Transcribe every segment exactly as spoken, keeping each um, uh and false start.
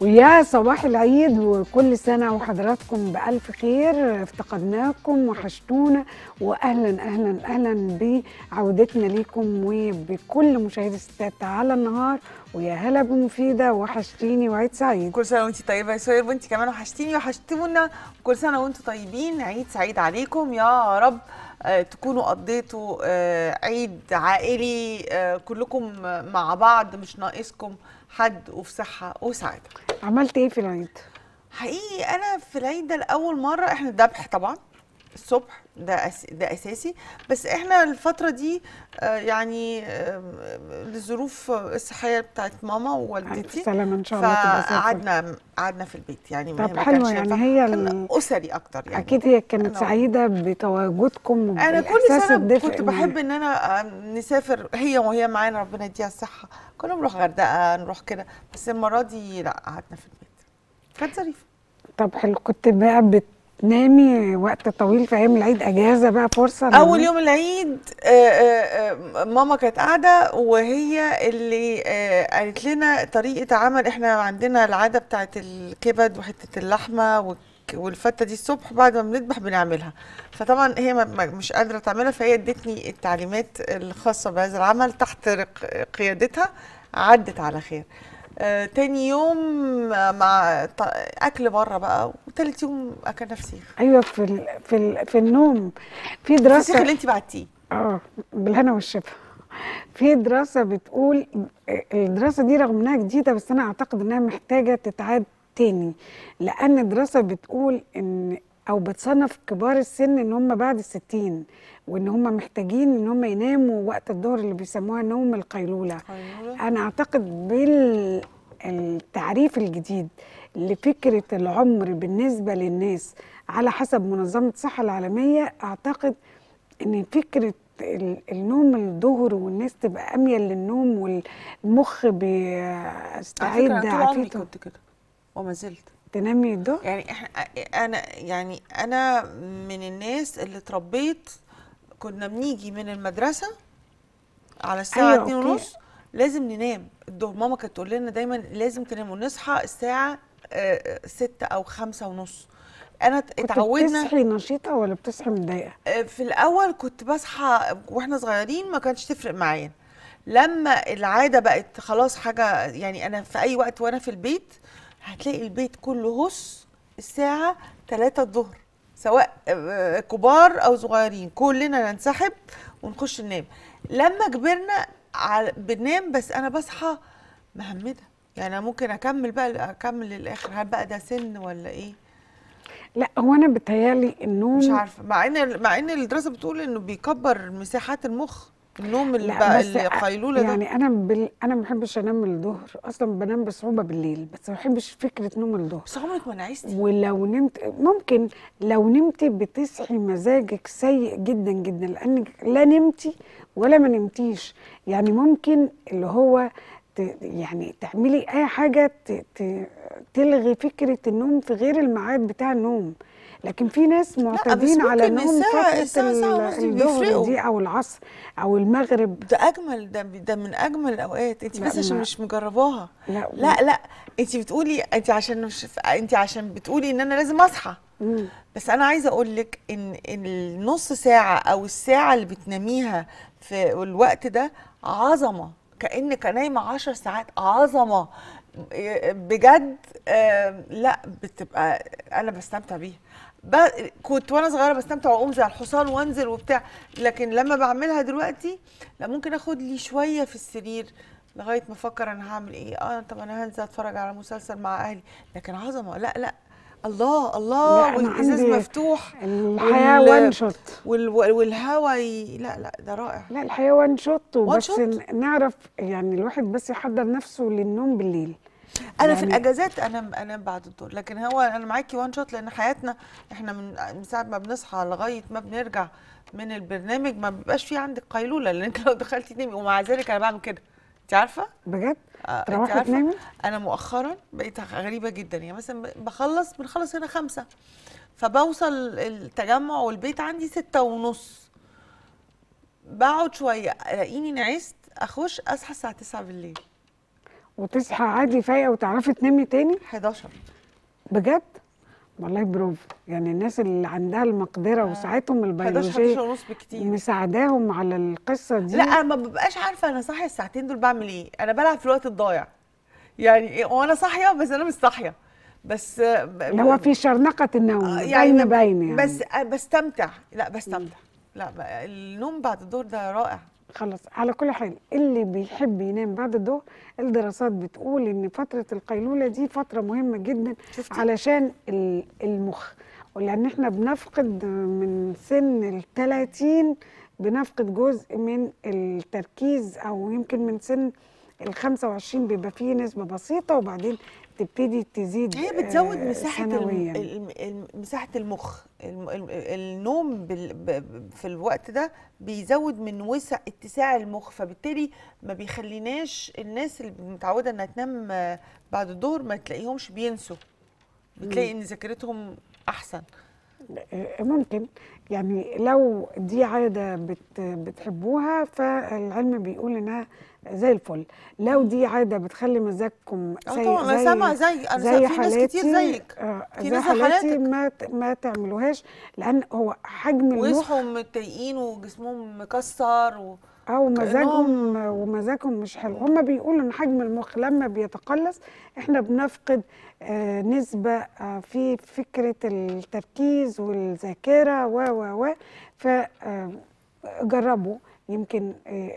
ويا صباح العيد وكل سنة وحضراتكم بألف خير. افتقدناكم وحشتونا، وأهلا أهلا أهلا بعودتنا ليكم وبكل مشاهدي الستات على النهار. ويا هلا بمفيدة، وحشتيني وعيد سعيد. كل سنة وانتي طيبة يا سهير، وانتي كمان وحشتيني وحشتونا. كل سنة وانتوا طيبين، عيد سعيد عليكم يا رب. آه، تكونوا قضيتوا آه، عيد عائلي آه، كلكم مع بعض، مش ناقصكم حد، وفي صحة وسعادة. عملت ايه في العيد؟ حقيقي انا في العيد ده لأول مرة احنا الذبح طبعا الصبح ده أس... ده اساسي، بس احنا الفتره دي آه يعني آه للظروف الصحيه بتاعت ماما ووالدتي سلام ان شاء الله قعدنا قعدنا في البيت يعني. طب حلو، يعني هي الاسري اكتر يعني. اكيد هي كانت سعيده بتواجدكم. انا كل سنه كنت بحب ان انا نسافر هي وهي معانا، ربنا يديها الصحه، كنا بنروح غردقه نروح كده، بس المره دي لا قعدنا في البيت، كانت ظريفه. طب حلو، كنت بقى بت نامي وقت طويل في ايام العيد، اجازه بقى فرصه اول نامي. يوم العيد آآ آآ ماما كانت قاعده وهي اللي قالت لنا طريقه عمل. احنا عندنا العاده بتاعه الكبد وحته اللحمه والفته دي الصبح بعد ما بنذبح بنعملها، فطبعا هي مش قادره تعملها، فهي ادتني التعليمات الخاصه بهذا العمل تحت قيادتها، عدت على خير. آه، تاني يوم مع اكل بره بقى، وتالت يوم اكلنا فسيخ. ايوه في ال في ال في النوم. في دراسه الفسيخ اللي انت بعتيه اه بالهنا والشفا. في دراسه بتقول، الدراسه دي رغم انها جديده بس انا اعتقد انها محتاجه تتعاد تاني، لان الدراسه بتقول ان او بتصنف كبار السن ان هم بعد الستين، وان هم محتاجين ان هم يناموا وقت الظهر اللي بيسموها نوم القيلوله. انا اعتقد بالتعريف الجديد لفكره العمر بالنسبه للناس على حسب منظمه الصحه العالميه، اعتقد ان فكره النوم الظهر والناس تبقى اميل للنوم والمخ بيستعيد عافيته. على فكره انا كنت كده وما زلت تنامي الظهر يعني. احنا انا يعني انا من الناس اللي اتربيت كنا بنيجي من المدرسه على الساعه اتنين أيوة ونص لازم ننام الظهر. ماما كانت تقول لنا دايما لازم تناموا، نصحى الساعه ستة او خمسة ونص. انا اتعودنا. بتصحي نشيطه ولا بتصحي متضايقه؟ في الاول كنت بصحى واحنا صغيرين ما كانتش تفرق معايا، لما العاده بقت خلاص حاجه يعني. انا في اي وقت وانا في البيت هتلاقي البيت كله هص الساعة تلاتة الظهر، سواء كبار أو صغيرين كلنا ننسحب ونخش ننام. لما كبرنا بننام، بس أنا بصحى مهمدة يعني. أنا ممكن أكمل بقى أكمل للآخر. هل بقى ده سن ولا إيه؟ لا هو أنا بتهيألي النوم مش عارفة، مع إن مع إن الدراسة بتقول إنه بيكبر مساحات المخ النوم اللي بقى القيلوله يعني ده. انا بال... انا ما بحبش انام الظهر اصلا، بنام بصعوبه بالليل، بس ما بحبش فكره نوم الظهر. بس عمرك ما نعستي؟ ولو نمت ممكن لو نمتي بتصحي مزاجك سيء جدا جدا، لانك لا نمتي ولا ما نمتيش يعني. ممكن اللي هو ت... يعني تعملي اي حاجه ت... ت... تلغي فكره النوم في غير الميعاد بتاع النوم. لكن في ناس معتادين على نوم فتره الظهر دي او العصر او المغرب. ده اجمل، ده ده من اجمل الاوقات. انت بس عشان مش مجرباها. لا لا, لا. انت بتقولي انت عشان مش انت عشان بتقولي ان انا لازم اصحى، مم. بس انا عايزه اقول لك ان النص ساعه او الساعه اللي بتناميها في الوقت ده عظمه، كانك نايمه عشر ساعات. عظمه بجد. آه لا بتبقى انا بستمتع بيها. كنت وانا صغيره بستمتع واقوم زي الحصان وانزل وبتاع، لكن لما بعملها دلوقتي لا، ممكن اخد لي شويه في السرير لغايه ما افكر انا هعمل ايه. اه طب انا هنزل اتفرج على مسلسل مع اهلي، لكن عظمه. لا لا الله الله، والازاز مفتوح، الحياه وان شوت والهواء ي... لا لا ده رائع. لا الحياه وان شوت، وبس نعرف يعني الواحد بس يحضر نفسه للنوم بالليل. انا يعني في الاجازات انا انام بعد الظهر، لكن هو انا معاكي وان شوت، لان حياتنا احنا من ساعه ما بنصحى لغايه ما بنرجع من البرنامج ما بيبقاش في عندك قيلوله، لانك لو دخلتي تنامي. ومع ذلك انا بعمل كده، انت عارفه؟ بجد؟ آه انت عارفه؟ انا مؤخرا بقيت غريبه جدا يعني. مثلا بخلص بنخلص هنا خمسة، فبوصل التجمع والبيت عندي ستة ونص، بقعد شويه الاقيني نعست، اخش اصحى الساعه تسعة بالليل. وتصحى عادي فايقه وتعرفي تنامي تاني؟ حداشر. بجد؟ والله برافو، يعني الناس اللي عندها المقدره آه. وساعتهم البيولوجيه مساعداهم على القصه دي. لا ما ببقاش عارفه انا صاحيه الساعتين دول بعمل ايه، انا بلعب في الوقت الضايع. يعني وانا صاحيه بس انا مش صاحيه. بس اللي هو في شرنقه النوم باينه باينه يعني. بس بستمتع، لا بستمتع. لا النوم بعد الظهر ده رائع. خلاص على كل حال اللي بيحب ينام بعد الظهر الدراسات بتقول ان فتره القيلوله دي فتره مهمه جدا شفتي؟ علشان المخ، ولان احنا بنفقد من سن ال ثلاثين بنفقد جزء من التركيز، او يمكن من سن ال خمسة وعشرين بيبقى فيه نسبه بسيطه وبعدين تبتدي تزيد. هي بتزود مساحه الم... مساحه المخ. النوم بال... في الوقت ده بيزود من وسع اتساع المخ، فبالتالي ما بيخليناش الناس اللي متعوده انها تنام بعد الظهر ما تلاقيهمش بينسوا، بتلاقي ان ذاكرتهم احسن. ممكن يعني لو دي عاده بت... بتحبوها فالعلم بيقول انها زي الفل. لو دي عاده بتخلي مزاجكم سيء زي انا سامعه زي انا في ناس كتير زيك آه في ناس حالاتي ما ما تعملوهاش، لان هو حجم المخ ويصحوا متضايقين وجسمهم مكسر و... او مزاجهم ومزاجهم مش حلو. هم بيقولوا ان حجم المخ لما بيتقلص احنا بنفقد آه نسبه آه في فكره التركيز والذاكره و و و فجربوا يمكن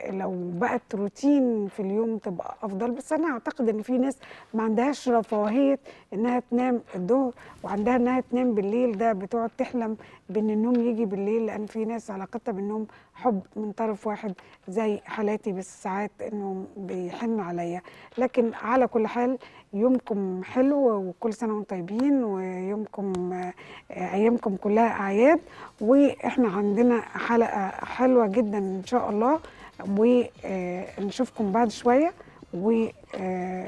لو بقت روتين في اليوم تبقى افضل. بس انا اعتقد ان في ناس ما عندهاش رفاهيه انها تنام الظهر وعندها انها تنام بالليل، ده بتقعد تحلم بان النوم يجي بالليل، لان في ناس علاقتها بالنوم حب من طرف واحد زي حالاتي، بس ساعات انه بيحن عليا. لكن على كل حال يومكم حلو وكل سنه وانتم طيبين، ويومكم ايامكم كلها اعياد، واحنا عندنا حلقه حلوه جدا ان شاء الله، ونشوفكم بعد شويه، وكل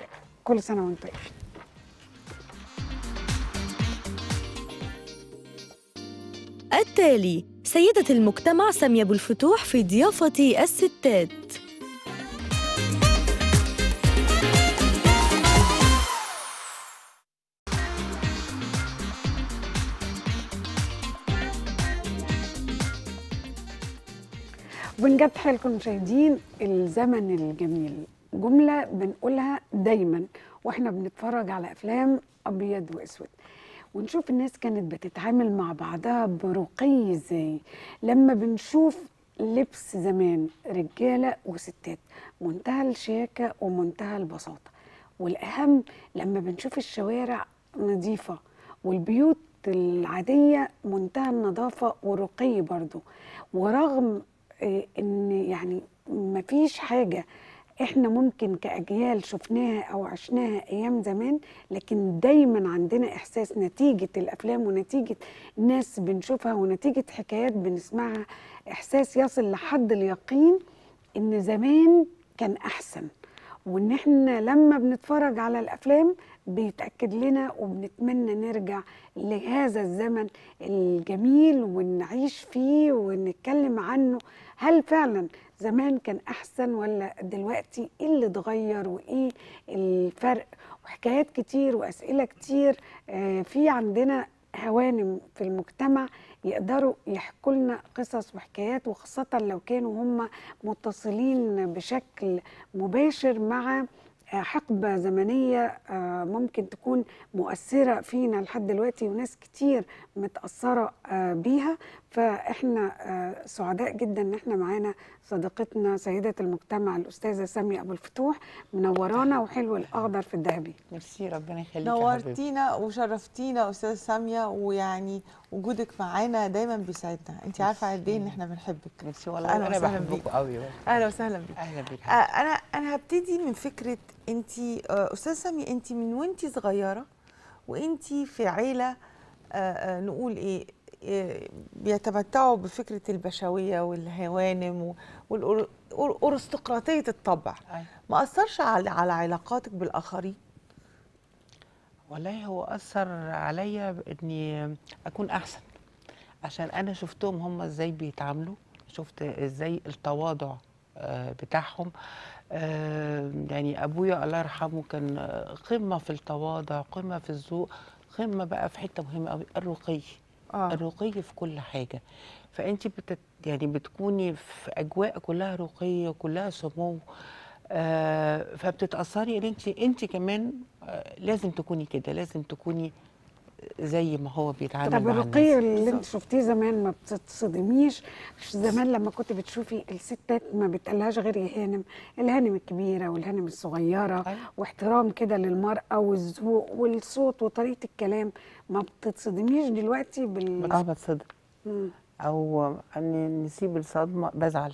سنه وانتم طيبين. التالي سيدة المجتمع سامية ابو الفتوح في ضيافة الستات. ونجد حالكم مشاهدين الزمن الجميل، جملة بنقولها دايما واحنا بنتفرج على أفلام أبيض وأسود، ونشوف الناس كانت بتتعامل مع بعضها برقي ازاي. لما بنشوف لبس زمان رجاله وستات منتهى الشياكه ومنتهى البساطه، والاهم لما بنشوف الشوارع نظيفه والبيوت العاديه منتهى النظافه والرقي برضو، ورغم ان يعني مفيش حاجه احنا ممكن كأجيال شفناها أو عشناها أيام زمان، لكن دايما عندنا إحساس نتيجة الأفلام ونتيجة ناس بنشوفها ونتيجة حكايات بنسمعها، إحساس يصل لحد اليقين إن زمان كان أحسن، وإن احنا لما بنتفرج على الأفلام بيتأكد لنا وبنتمنى نرجع لهذا الزمن الجميل ونعيش فيه ونتكلم عنه. هل فعلا زمان كان أحسن ولا دلوقتي؟ إيه اللي اتغير وإيه الفرق؟ وحكايات كتير وأسئلة كتير. في عندنا هوانم في المجتمع يقدروا يحكوا لنا قصص وحكايات، وخاصة لو كانوا هم متصلين بشكل مباشر مع حقبة زمنية ممكن تكون مؤثرة فينا لحد دلوقتي، وناس كتير متأثرة بيها. فإحنا سعداء جدا إن إحنا معانا صديقتنا سيدة المجتمع الأستاذة سامية أبو الفتوح، منورانا وحلو الأخضر في الذهبي. ميرسي، ربنا يخليك. نورتينا وشرفتينا أستاذة سامية، ويعني وجودك معانا دايما بيسعدنا، أنت عارفة قد إيه إن إحنا بنحبك. ميرسي والله، أنا بحبك قوي. أهلا وسهلا بيك. أهلا بيك. أنا أنا هبتدي من فكرة أنت أستاذة سامية، أنت من وأنت صغيرة وأنت في عيلة نقول إيه بيتمتعوا بفكرة البشوية والهوانم والأرستقراطية الطبع، ما أثرش على على علاقاتك بالآخرين؟ والله هو أثر عليا إني أكون أحسن، عشان أنا شفتهم هم إزاي بيتعاملوا، شفت إزاي التواضع بتاعهم، يعني ابويا الله يرحمه كان قمه في التواضع، قمه في الذوق، قمه بقى في حته مهمه قوي، الرقي. آه. الرقي في كل حاجه. فانت بتت يعني بتكوني في اجواء كلها رقي وكلها سمو، آه فبتتاثري ان انت انت كمان لازم تكوني كده، لازم تكوني زي ما هو بيتعامل معانا. طب الرقي اللي انت شفتيه زمان ما بتتصدميش؟ زمان لما كنت بتشوفي الستات ما بتقلهاش غير يا هانم، الهانم الكبيره والهانم الصغيره، أيه. واحترام كده للمراه والذوق والصوت وطريقه الكلام، ما بتتصدميش دلوقتي بال اه بتصدم او ان نسيب الصدمه؟ بزعل.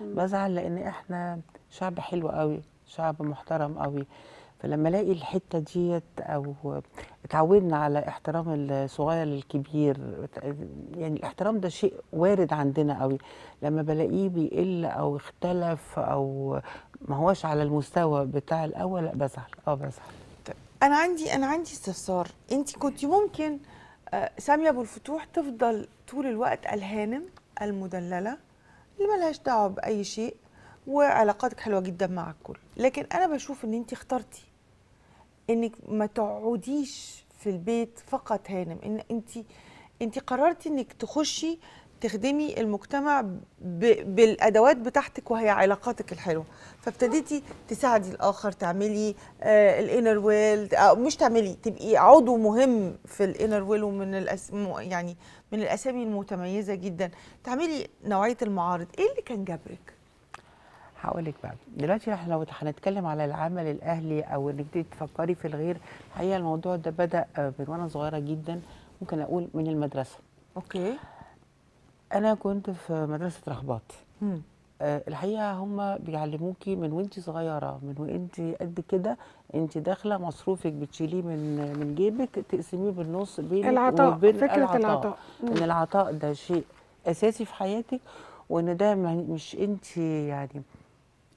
مم. بزعل لان احنا شعب حلو قوي، شعب محترم قوي، فلما الاقي الحته ديت او اتعودنا على احترام الصغير للكبير، يعني الاحترام ده شيء وارد عندنا قوي، لما بلاقيه بيقل او اختلف او ما هوش على المستوى بتاع الاول، لا بزعل. اه بزعل. طيب انا عندي انا عندي استفسار، انت كنت ممكن سامية ابو الفتوح تفضل طول الوقت الهانم المدلله اللي مالهاش دعوه باي شيء وعلاقاتك حلوه جدا مع الكل، لكن انا بشوف ان انت اخترتي انك ما تقعديش في البيت فقط هانم، ان انت انت قررتي انك تخشي تخدمي المجتمع ب... بالادوات بتاعتك وهي علاقاتك الحلوه، فابتديتي تساعدي الاخر، تعملي آه الانر ويل، آه مش تعملي، تبقي عضو مهم في الانر ويل، ومن الأس... يعني من الاسامي المتميزه جدا، تعملي نوعيه المعارض. ايه اللي كان جبرك؟ هقول لك بقى دلوقتي، احنا لو هنتكلم على العمل الاهلي او انك تفكري في الغير، الحقيقه الموضوع ده بدا من وانا صغيره جدا، ممكن اقول من المدرسه. اوكي. انا كنت في مدرسه رهبات. امم آه الحقيقه هم بيعلموكي من وانت صغيره، من وانت قد كده، انت داخله مصروفك بتشيليه من من جيبك تقسميه بالنص بين العطاء، فكره العطاء، ان العطاء ده شيء اساسي في حياتك، وان ده مش انت يعني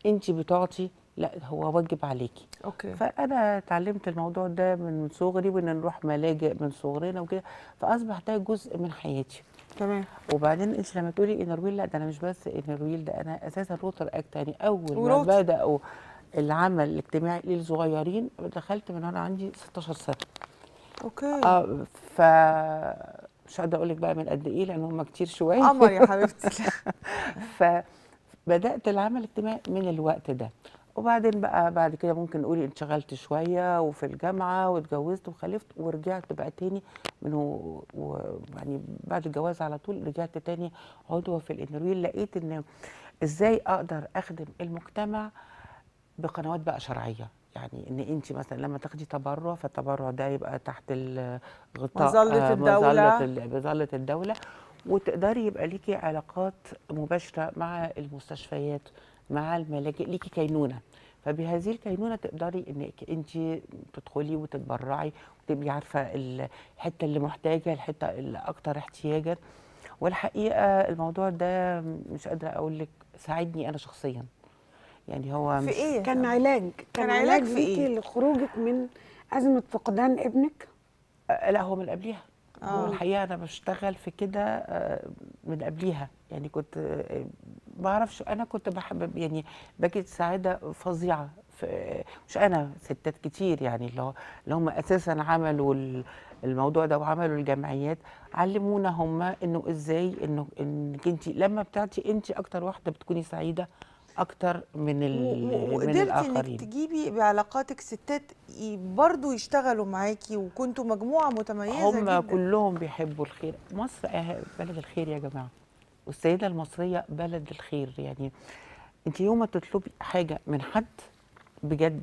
انت بتعطي، لا هو واجب عليكي. اوكي. فانا اتعلمت الموضوع ده من صغري، وان نروح ملاجئ من صغرنا وكده، فاصبح ده جزء من حياتي. تمام. وبعدين انت لما تقولي انرويل، لا ده انا مش بس انرويل، ده انا اساسا روتر اكت، يعني اول ما بداوا العمل الاجتماعي للصغيرين دخلت من وانا عندي ستاشر سنه. اوكي. اه ف مش قادره اقول لك بقى من قد ايه لان هم كتير شويه. قمر يا حبيبتي. ف بدأت العمل الاجتماعي من الوقت ده، وبعدين بقى بعد كده ممكن نقول انشغلت شويه وفي الجامعه واتجوزت وخلفت، ورجعت بقى تاني من و... و... يعني بعد الجواز على طول رجعت تاني عضوه في الانرويل، لقيت ان ازاي اقدر اخدم المجتمع بقنوات بقى شرعيه، يعني ان انت مثلا لما تاخدي تبرع فالتبرع ده يبقى تحت الغطاء مظله الدوله، مظله الدوله، وتقدري يبقى ليكي علاقات مباشره مع المستشفيات، مع الملاجئ، ليكي كينونه، فبهذه الكينونه تقدري انك انت تدخلي وتتبرعي وتبقي عارفه الحته اللي محتاجه، الحته اللي اكتر احتياجا. والحقيقه الموضوع ده مش قادره اقول لك ساعدني انا شخصيا، يعني هو في ايه؟ كان علاج، كان, كان علاج في ايه؟ لخروجك من ازمه فقدان ابنك؟ لا هو من قبليها. آه. والحقيقه انا بشتغل في كده من قبليها، يعني كنت ما اعرفش، انا كنت بحب يعني بجد سعاده فظيعه، مش انا، ستات كتير يعني اللي هم اساسا عملوا الموضوع ده وعملوا الجمعيات، علمونا هم انه ازاي انه انك انت لما بتعطي انت اكتر واحده بتكوني سعيده اكتر من من الاخرين. انك تجيبي بعلاقاتك ستات برضو يشتغلوا معاكي، وكنتوا مجموعه متميزه هم جدا، هم كلهم بيحبوا الخير. مصر بلد الخير يا جماعه، والسيده المصريه بلد الخير، يعني انت يوم ما تطلبي حاجه من حد بجد،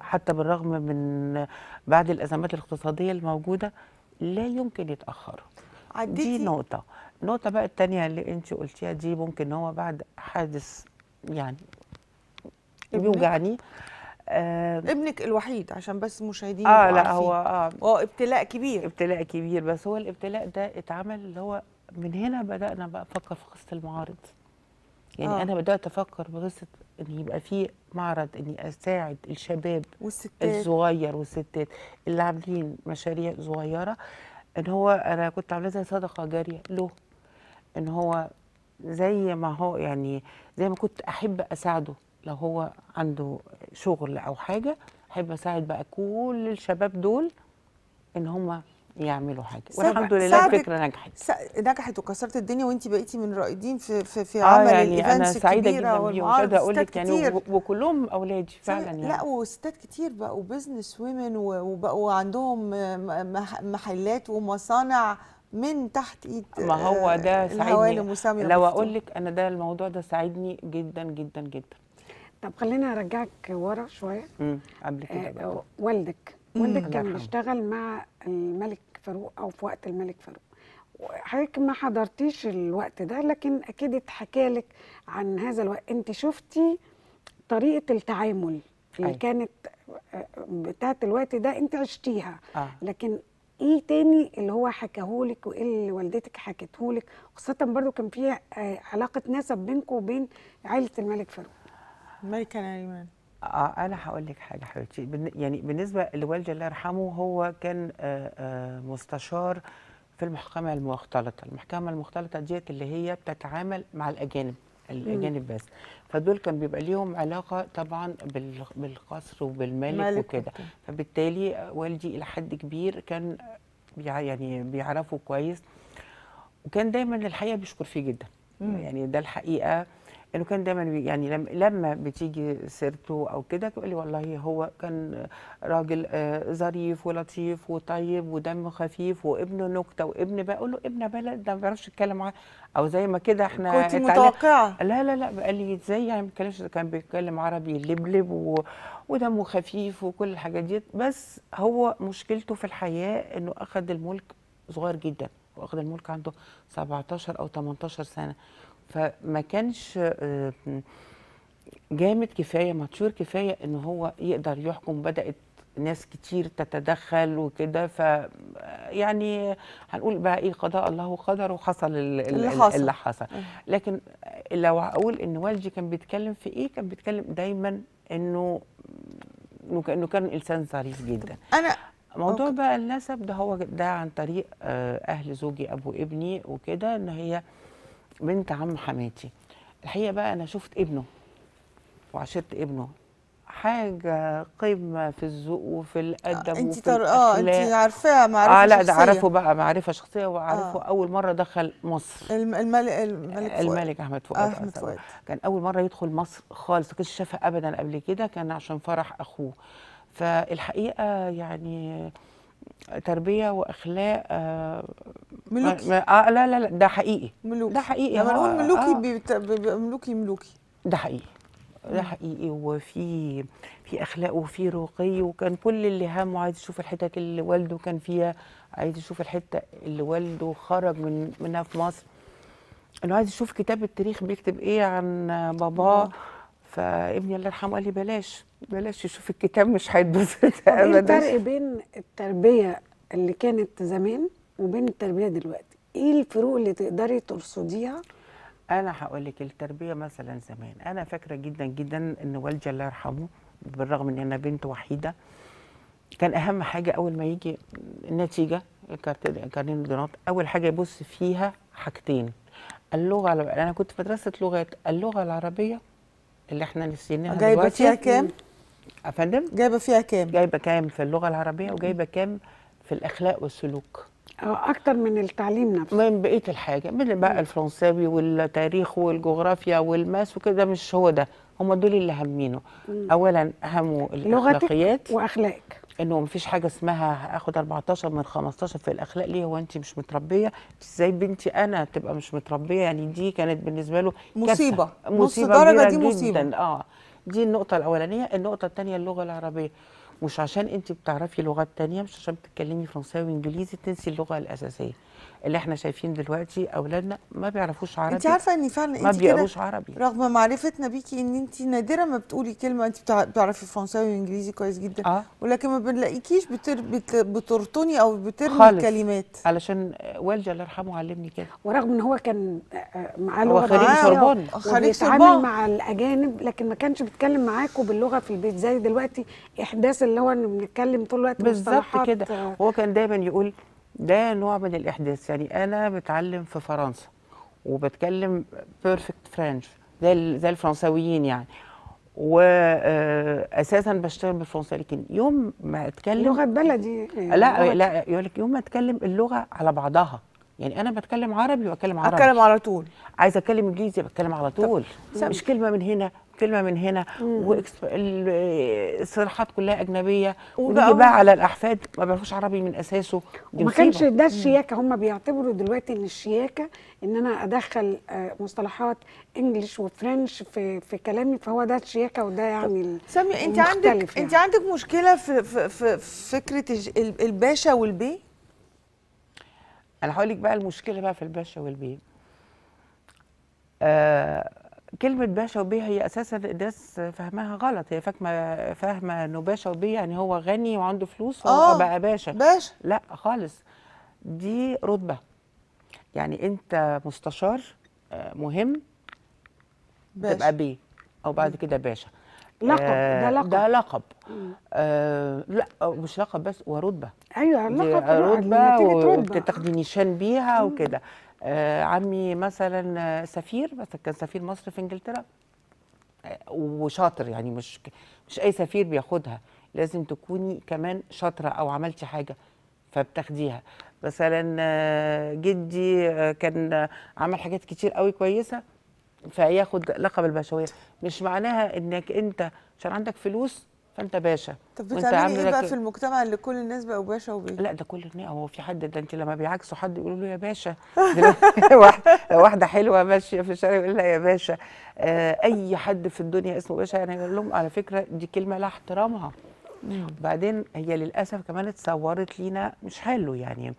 حتى بالرغم من بعد الازمات الاقتصاديه الموجوده، لا يمكن يتاخروا. دي نقطه. النقطة بقى التانية اللي انت قلتيها دي، ممكن هو بعد حادث يعني بيوجعني آه ابنك الوحيد، عشان بس مشاهدين اه لا هو اه هو ابتلاء كبير، ابتلاء كبير، بس هو الابتلاء ده اتعمل اللي هو من هنا بدأنا بقى افكر في قصة المعارض، يعني آه. انا بدأت افكر بقصة ان يبقى في معرض اني اساعد الشباب والستات الصغير والستات اللي عاملين مشاريع صغيرة، ان هو انا كنت عاملة زي صدقة جارية له، ان هو زي ما هو يعني زي ما كنت أحب أساعده لو هو عنده شغل أو حاجة، أحب أساعد بقى كل الشباب دول إن هم يعملوا حاجه. والحمد لله الفكره نجحت نجحت وكسرت الدنيا، وانت بقيتي من رائدين في في, في عمل الايفنتس. آه يعني انا سعيده جدا بيهم، مش قادره اقول لك يعني، وكلهم اولادي فعلا يعني. لا وستات كتير بقوا بزنس ويمن، وبقوا عندهم محلات ومصانع من تحت ايد. ما هو ده ساعدني، لو اقول لك انا ده الموضوع ده ساعدني جدا جدا جدا. طب خلينا ارجعك ورا شويه. امم قبل كده آه والدك والدك كان بيشتغل مع الملك فاروق او في وقت الملك فاروق، وحضرتك ما حضرتيش الوقت ده، لكن اكيد اتحكى لك عن هذا الوقت. انت شفتي طريقه التعامل اللي أي. كانت بتاعه الوقت ده انت عشتيها. آه. لكن ايه تاني اللي هو حكاهولك وايه اللي والدتك حكتهولك، خاصه برضو كان في علاقه نسب بينكم وبين عائله الملك فاروق؟ الملكه نعيمان. اه انا هقول لك حاجه حبيبتي، يعني بالنسبه لوالدي الله يرحمه، هو كان مستشار في المحكمه المختلطه. المحكمه المختلطه ديت اللي هي بتتعامل مع الاجانب الاجانب بس، فدول كان بيبقى ليهم علاقه طبعا بالقصر وبالملك وكده، فبالتالي والدي الى حد كبير كان يعني بيعرفه كويس، وكان دايما الحقيقه بيشكر فيه جدا. مم. يعني ده الحقيقه انه كان دايما يعني لما بتيجي سيرته او كده تقول لي والله هو كان راجل ظريف ولطيف وطيب ودم خفيف، وابنه نكته، وابن بقى اقول له ابن بلد ده ما بيعرفش يتكلم معاه او زي ما كده احنا كنت متوقعه. لا لا لا قال لي ازاي يعني ما بيتكلمش، كان بيتكلم عربي لبلب و... ودمه خفيف وكل الحاجات دي. بس هو مشكلته في الحياه انه اخذ الملك صغير جدا، واخذ الملك عنده سبعتاشر او تمنتاشر سنه، فما كانش جامد كفايه ماتشور كفايه ان هو يقدر يحكم. بدات ناس كتير تتدخل وكده، ف يعني هنقول بقى ايه، قضاء الله قدر، وحصل اللي حصل اللي حصل. لكن لو هقول ان والدي كان بيتكلم في ايه، كان بيتكلم دايما انه انه كان انسان ظريف جدا. انا موضوع أوكي. بقى النسب ده هو ده عن طريق اهل زوجي ابو ابني وكده، ان هي بنت عم حماتي. الحقيقه بقى انا شفت ابنه وعاشرت ابنه، حاجه قمه في الذوق وفي الادب. انت تر... اه انت عارفاه معرفه شخصيه. اه لا ده عارفه بقى معرفه شخصيه، وعارفه آه. اول مره دخل مصر الملك الملك الملك احمد فؤاد. آه احمد فؤاد كان اول مره يدخل مصر خالص، ما كانش شافها ابدا قبل كده، كان عشان فرح اخوه. فالحقيقه يعني تربيه واخلاق آه ملوكي. آه لا لا لا ده حقيقي ملوكي. ده حقيقي لما نقول ملوكي آه. بيبت... ملوكي ملوكي ده حقيقي ده حقيقي، وفي في اخلاق وفي رقي، وكان كل اللي هامه عايز يشوف الحتت اللي والده كان فيها، عايز يشوف الحته اللي والده خرج من منها في مصر، انه عايز يشوف كتاب التاريخ بيكتب ايه عن باباه. فابني الله يرحمه قال لي بلاش بلاش يشوف الكتاب، مش هيتبسط ابدا. الفرق بين التربيه اللي كانت زمان وبين التربيه دلوقتي، ايه الفروق اللي تقدري ترصديها؟ انا هقول لك التربيه مثلا زمان، انا فاكره جدا جدا ان والدي الله يرحمه بالرغم ان انا بنت وحيده، كان اهم حاجه اول ما يجي النتيجه كارنيه الدراسات اول حاجه يبص فيها حاجتين، اللغه. انا كنت في مدرسه لغات، اللغه العربيه اللي احنا نسيناها دلوقتي جايبه فيها كام؟ افندم؟ جايبه فيها كام؟ جايبه كام في اللغه العربيه، وجايبه كام في الاخلاق والسلوك؟ اه اكتر من التعليم نفسه، من بقيه الحاجه، من بقى الفرنساوي والتاريخ والجغرافيا والماس وكده، مش هو ده، هم دول اللي هامينه. اولا هاموا الاخلاقيات واخلاقك، انه مفيش حاجه اسمها هاخد اربعتاشر من خمستاشر في الاخلاق. ليه هو انت مش متربيه؟ ازاي بنتي انا تبقى مش متربيه؟ يعني دي كانت بالنسبه له مصيبه مصيبه درجه دي مصيبه جدا. اه دي النقطه الاولانيه. النقطه الثانيه اللغه العربيه، مش عشان انت بتعرفي لغات ثانيه، مش عشان بتتكلمي فرنساوي وانجليزي تنسي اللغه الاساسيه اللي احنا شايفين دلوقتي اولادنا ما بيعرفوش عربي. انت عارفه ان فعلا انت ما بيقروش عربي، رغم معرفتنا بيكي ان انت نادره ما بتقولي كلمه، انت بتعرفي فرنساوي وانجليزي كويس جدا. آه. ولكن ما بنلاقيكيش بتر... بتر... بترطني او بترمي الكلمات، علشان والدي الله يرحمه علمني كده. ورغم ان هو كان معاه لغه، هو خريج سوربون وبيتعامل مع الاجانب، لكن ما كانش بيتكلم معاكوا باللغه في البيت زي دلوقتي، احداث اللي هو بنتكلم طول الوقت بالظبط كده. هو كان دايما يقول ده نوع من الإحداث، يعني أنا بتعلم في فرنسا وبتكلم بيرفكت فرنش زي زي الفرنساويين يعني، واساسا بشتغل بالفرنساوي. لكن يوم ما اتكلم لغه بلدي لا لا يقول لك يوم ما اتكلم اللغه على بعضها، يعني انا بتكلم عربي واتكلم عربي، اتكلم على طول. عايزه اتكلم انجليزي بتكلم على طول، مش كلمه من هنا كلمه من هنا، والصراحات كلها اجنبيه، ونيجي بقى على الاحفاد ما بيعرفوش عربي من اساسه. وما كانش ده الشياكه، هم بيعتبروا دلوقتي ان الشياكه ان انا ادخل مصطلحات انجلش وفرنش في في كلامي، فهو ده الشياكه وده يعني سامية. انت عندك يعني. انت عندك مشكله في في, في فكره الباشا والبي؟ انا هقول لك بقى المشكله بقى في الباشا والبي. آه كلمة باشا وبيه هي أساسا الناس فهمها غلط، هي فاهمة فاهمة إنه باشا وبيه يعني هو غني وعنده فلوس فهو بقى باشا. باشا لا خالص، دي رتبة. يعني أنت مستشار مهم باشا. تبقى بيه أو بعد كده باشا، لقب. ده لقب، ده لقب. آه لا مش لقب بس، ورتبة. أيوه لقب، رتبة وبتاخدي نيشان بيها وكده. آه عمي مثلا سفير، بس كان سفير مصر في انجلترا آه وشاطر، يعني مش مش اي سفير بياخدها، لازم تكوني كمان شاطره او عملتي حاجه فبتاخديها. مثلا آه جدي آه كان عمل حاجات كتير قوي كويسه فياخد لقب الباشويه. مش معناها انك انت عشان عندك فلوس فانت باشا. طب بتعملي ايه بقى في المجتمع اللي كل الناس بقوا باشا وبيه؟ لا ده كل الناس، هو في حد ده انت لما بيعاكسوا حد يقولوا له يا باشا. لو واحده حلوه ماشيه في الشارع يقول لها يا باشا. آه اي حد في الدنيا اسمه باشا، يعني يقول لهم على فكره دي كلمه لا احترامها. بعدين هي للاسف كمان اتصورت لينا مش حلو يعني.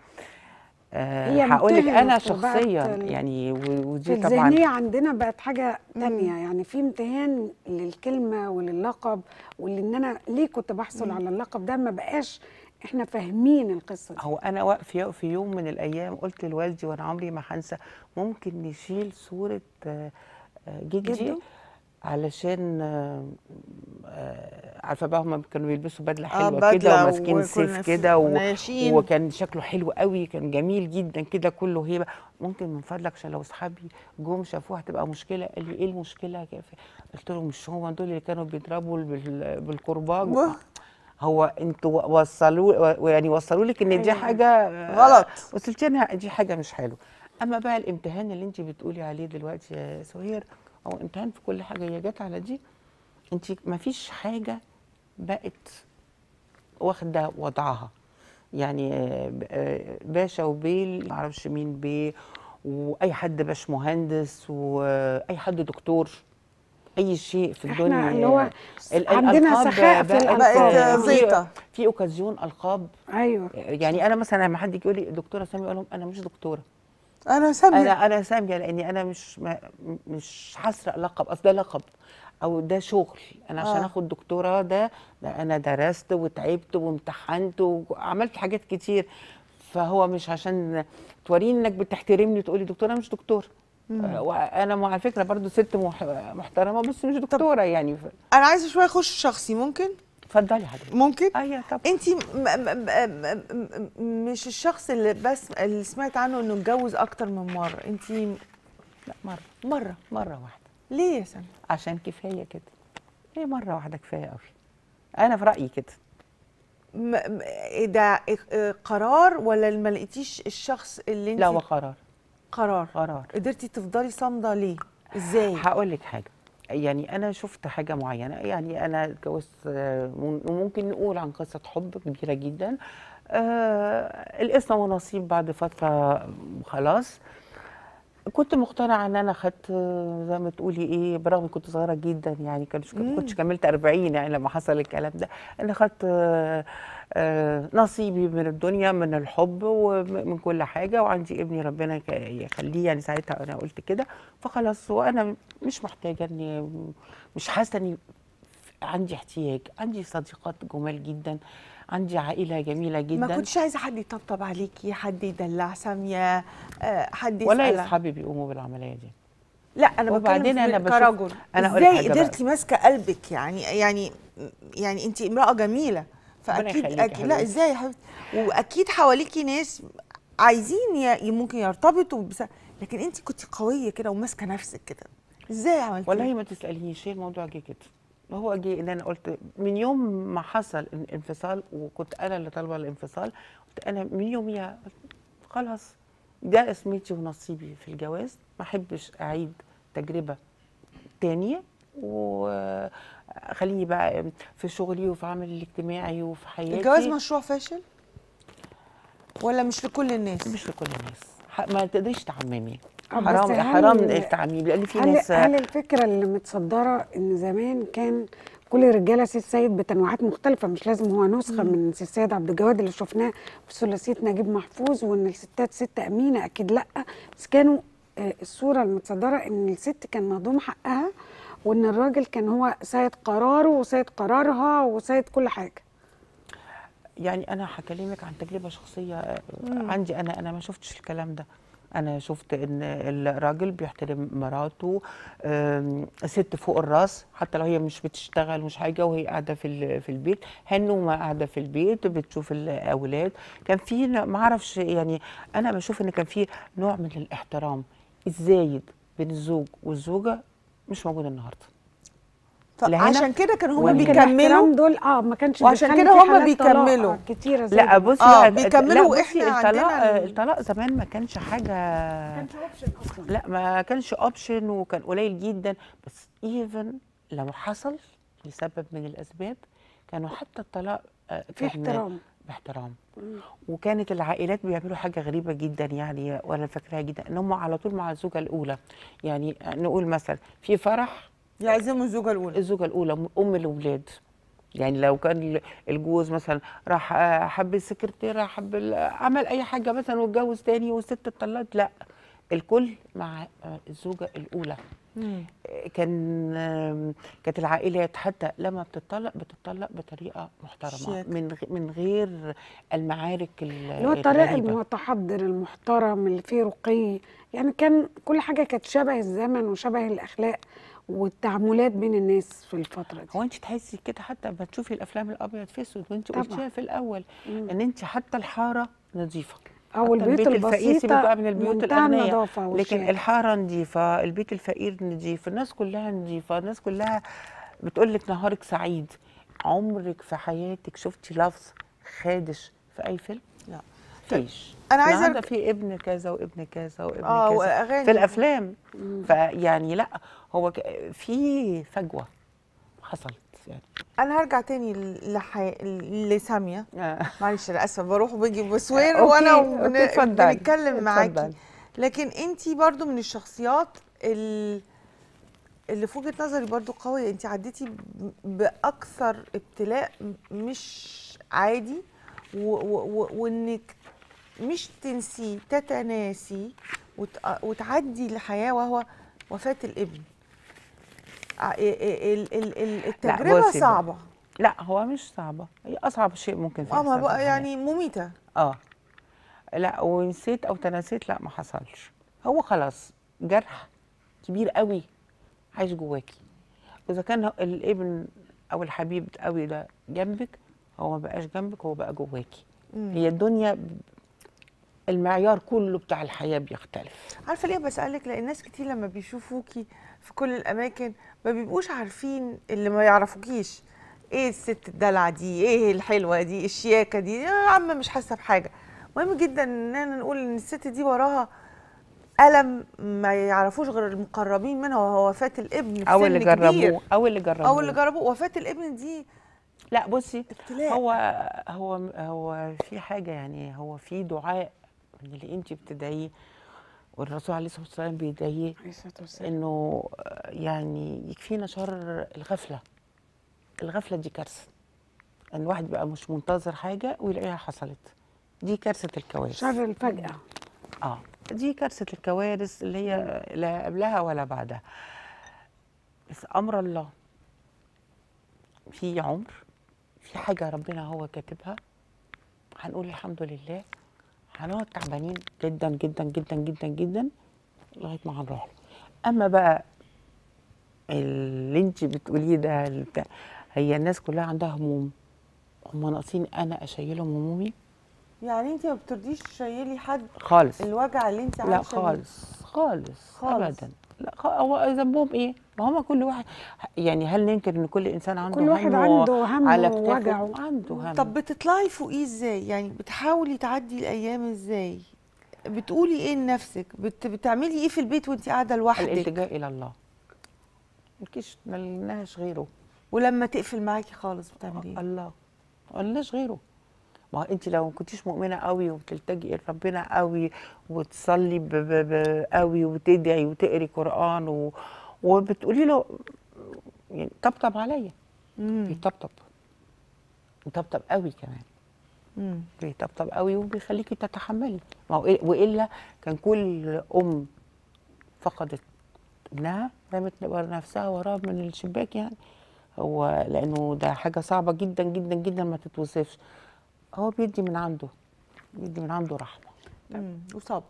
آه هقول لك انا شخصيا يعني، ودي طبعا الذهنيه عندنا بقت حاجه ثانيه، يعني في امتهان للكلمه ولللقب، ولان انا ليه كنت بحصل على اللقب ده ما بقاش احنا فاهمين القصه دي. هو انا واقفه في يوم من الايام قلت لوالدي وانا عمري ما هنسى، ممكن نشيل صوره جدي علشان عارفه بقى هما كانوا بيلبسوا بدله حلوه آه كده وماسكين سيف كده و... وكان شكله حلو قوي، كان جميل جدا كده كله هيبه. ممكن من فضلك عشان لو اصحابي جم شافوه هتبقى مشكله. قال لي ايه المشكله؟ قلت له مش هو دول اللي كانوا بيضربوا بال... بالكرباج و... هو انتوا وصلوا يعني وصلوا لك ان دي حاجه غلط، وصلتينها دي حاجه مش حلوه. اما بقى الامتحان اللي انت بتقولي عليه دلوقتي يا سهير، هو امتحان في كل حاجه، هي جت على دي. انت مفيش حاجه بقت واخده وضعها، يعني باشا وبيل معرفش مين بيه، واي حد باش مهندس واي حد دكتور، اي شيء في الدنيا اللي هو عندنا سخاء في بقت زيطه في اوكازيون القاب. ايوه يعني انا مثلا لما حد يقول لي دكتوره ساميه اقول لهم انا مش دكتوره، انا ساميه انا انا ساميه لاني انا مش مش هسرق لقب، اصل ده لقب او ده شغل. انا عشان آه. اخد دكتوراه ده, ده انا درست وتعبت وامتحنت وعملت حاجات كتير، فهو مش عشان توريني انك بتحترمني تقولي دكتوره مش دكتور. آه وانا على فكره برضو ست محترمه بس مش دكتوره يعني. ف... انا عايزه شويه اخش شخصي، ممكن؟ اتفضلي حضرتك. ممكن؟ ايوه طبعا. انت مش الشخص اللي بس اللي سمعت عنه انه اتجوز اكتر من مره، انت لا مره مره مره واحده. ليه يا سامية؟ عشان كفايه كده. ليه مره واحده كفايه قوي؟ انا في رايي كده. ده قرار ولا ما لقيتيش الشخص اللي انت؟ لا هو قرار. قرار قرار. قدرتي تفضلي صامده ليه؟ ازاي؟ هقول لك حاجه، يعني انا شفت حاجه معينه، يعني انا اتجوزت وممكن نقول عن قصه حب كبيره جدا. آه القسمه ونصيب بعد فتره خلاص. كنت مقتنعه ان انا خدت زي ما تقولي ايه، برغم كنت صغيره جدا يعني كنتش كنتش كملت أربعين يعني لما حصل الكلام ده، انا خدت نصيبي من الدنيا من الحب ومن كل حاجه، وعندي ابني ربنا يخليه يعني ساعتها انا قلت كده فخلاص، وانا مش محتاجه اني مش حاسه اني عندي احتياج، عندي صديقات جمال جدا، عندي عائله جميله جدا. ما كنتش عايزه حد يطبطب عليكي، حد يدلع ساميه، حد يسألها ولا اصحابي بيقوموا بالعمليه دي؟ لا انا وبعدين انا كرجل ازاي قدرتي ماسكه قلبك؟ يعني يعني يعني انت امراه جميله فاكيد أكيد لا ازاي يا حبيبتي، واكيد حواليكي ناس عايزين ممكن يرتبطوا، لكن انت كنت قويه كده وماسكه نفسك كده، ازاي عملتي؟ والله ما تسالينيش، هي الموضوع جه كده، هو جه ان انا قلت من يوم ما حصل الانفصال، وكنت انا اللي طالبه الانفصال، قلت انا من يوميها خلاص ده اسميتي ونصيبي في الجواز، ما احبش اعيد تجربه تانيه، وخليني بقى في شغلي وفي عملي الاجتماعي وفي حياتي. الجواز مشروع فاشل؟ ولا مش لكل الناس؟ مش لكل الناس، ما تقدريش تعممي، حرام حرام التعميم، لان في ناس. هل الفكره اللي متصدره ان زمان كان كل رجاله سيد سيد بتنوعات مختلفه، مش لازم هو نسخه مم. من سيد سيد عبد الجواد اللي شفناه في ثلاثيه نجيب محفوظ، وان الستات ست امينه اكيد لا، بس كانوا الصوره المتصدره ان الست كان مهضوم حقها، وان الراجل كان هو سيد قراره وسيد قرارها وسيد كل حاجه. يعني انا هكلمك عن تجربه شخصيه مم. عندي انا، انا ما شفتش الكلام ده، انا شفت ان الراجل بيحترم مراته، ست فوق الراس حتى لو هي مش بتشتغل مش حاجه، وهي قاعده في في البيت، هنومه قاعده في البيت بتشوف الاولاد، كان في ما اعرفش، يعني انا بشوف ان كان في نوع من الاحترام الزايد بين الزوج والزوجه مش موجود النهارده. عشان كده كانوا هم بيكملوا دول، اه ما كانش، وعشان كده هم بيكملوا كتير زي لا بصي اه بيكملوا. احنا عندنا الطلاق زمان ما كانش حاجه، ما كانش اوبشن اصلا، لا ما كانش اوبشن، وكان قليل جدا، بس ايفن لو حصل لسبب من الاسباب كانوا حتى الطلاق في احترام، باحترام، وكانت العائلات بيعملوا حاجه غريبه جدا، يعني وانا فاكراها جدا، ان هم على طول مع الزوجه الاولى، يعني نقول مثلا في فرح يعزموا الزوجه الاولى، الزوجه الاولى ام الاولاد، يعني لو كان الجوز مثلا راح حب السكرتيره، حب عمل اي حاجه مثلا واتجوز تاني والست اتطلقت، لا الكل مع الزوجه الاولى. مم. كان كانت العائلات حتى لما بتطلق بتطلق بطريقه محترمه، شك. من من غير المعارك اللي هو الطريق المتحضر المحترم اللي فيه رقي، يعني كان كل حاجه كانت شبه الزمن وشبه الاخلاق والتعاملات بين الناس في الفتره دي. هو انت تحسي كده حتى بتشوفي الافلام الابيض في اسود، وانت قلتيها في الاول مم. ان انت حتى الحاره نظيفه، او البيت الفقير بقى من البيوت الاغنياء، لكن الحاره نظيفه، البيت الفقير نظيف، الناس كلها نظيفه، الناس كلها بتقول لك نهارك سعيد. عمرك في حياتك شفتي لفظ خادش في اي فيلم؟ لا فيش. انا عايزه أرك... في ابن كذا وابن كذا وابن آه كذا في الافلام، فيعني لا هو ك... في فجوه حصلت. يعني انا هرجع تاني لحي... لساميه آه. معلش انا اسفه، بروح وباجي بسوير آه. وانا بنتكلم ون... معاكي، لكن انت برضو من الشخصيات ال... اللي في وجهه نظري برضو قويه، انت عديتي باكثر ابتلاء مش عادي، و... و... وانك مش تنسي تتناسي وت... وتعدي الحياه، وهو وفاه الابن. التجربة صعبة. لا هو مش صعبة، هي أصعب شيء ممكن في الحياة. اه بقى يعني مميتة. اه لا ونسيت أو تناسيت، لا ما حصلش، هو خلاص جرح كبير قوي عايش جواكي، وإذا كان الابن أو الحبيب قوي ده جنبك، هو ما بقاش جنبك، هو بقى جواكي. هي الدنيا المعيار كله بتاع الحياة بيختلف. عارفة ليه بسألك؟ لأن ناس كتير لما بيشوفوكي في كل الأماكن ما بيبقوش عارفين، اللي ما يعرفوكيش إيه الست الدلعة دي، إيه الحلوة دي، الشياكة دي، يا عم مش حاسة بحاجة. مهم جدا إننا نقول إن الست دي وراها ألم ما يعرفوش غير المقربين منها، وهو وفاة الابن في سن كبير، أو اللي جربوه أو اللي جربوه أو اللي جربوه وفاة الابن دي. لا بصي هو هو هو في حاجة، يعني هو في دعاء اللي انت بتدعيه، والرسول عليه الصلاه والسلام بيدعيه، انه يعني يكفينا شر الغفله. الغفله دي كارثه، ان الواحد بقى مش منتظر حاجه ويلاقيها حصلت، دي كارثه الكوارث، شر الفجأه. اه دي كارثه الكوارث اللي هي لا قبلها ولا بعدها. بس امر الله، في عمر، في حاجه ربنا هو كاتبها، هنقول الحمد لله، هنقعد تعبانين جدا جدا جدا جدا جدا لغايه ما هنروح له. اما بقى اللي انت بتقوليه ده، هي الناس كلها عندها هموم، هم ناقصين انا اشيلهم همومي؟ يعني انت ما بترضيش تشيلي حد خالص الوجع اللي انت عايشه؟ لا خالص خالص خالص ابدا. لا هو ذنبهم ايه؟ ما هم كل واحد يعني، هل ننكر ان كل انسان عنده كل واحد عنده هم على وجعه عنده هم. طب بتطلعي فوقيه ازاي؟ يعني بتحاولي تعدي الايام ازاي؟ بتقولي ايه لنفسك؟ بت... بتعملي ايه في البيت وانت قاعده لوحدك؟ الالتجاء الى الله، مالكيش مالناش غيره. ولما تقفل معاكي خالص بتعملي ايه؟ الله، مالناش غيره. ما انت لو ما كنتيش مؤمنه قوي وبتلتجئي لربنا قوي وتصلي ب ب ب قوي وتدعي وتقري قران و... وبتقولي له يعني طبطب عليا، بيطبطب وطبطب قوي كمان، امم بيطبطب قوي وبيخليكي تتحملي. ما هو والا كان كل ام فقدت ابنها رمت نفسها وراه من الشباك يعني، هو لانه ده حاجه صعبه جدا جدا جدا ما تتوصفش. هو بيدي من عنده، بيدي من عنده رحمه وصبر.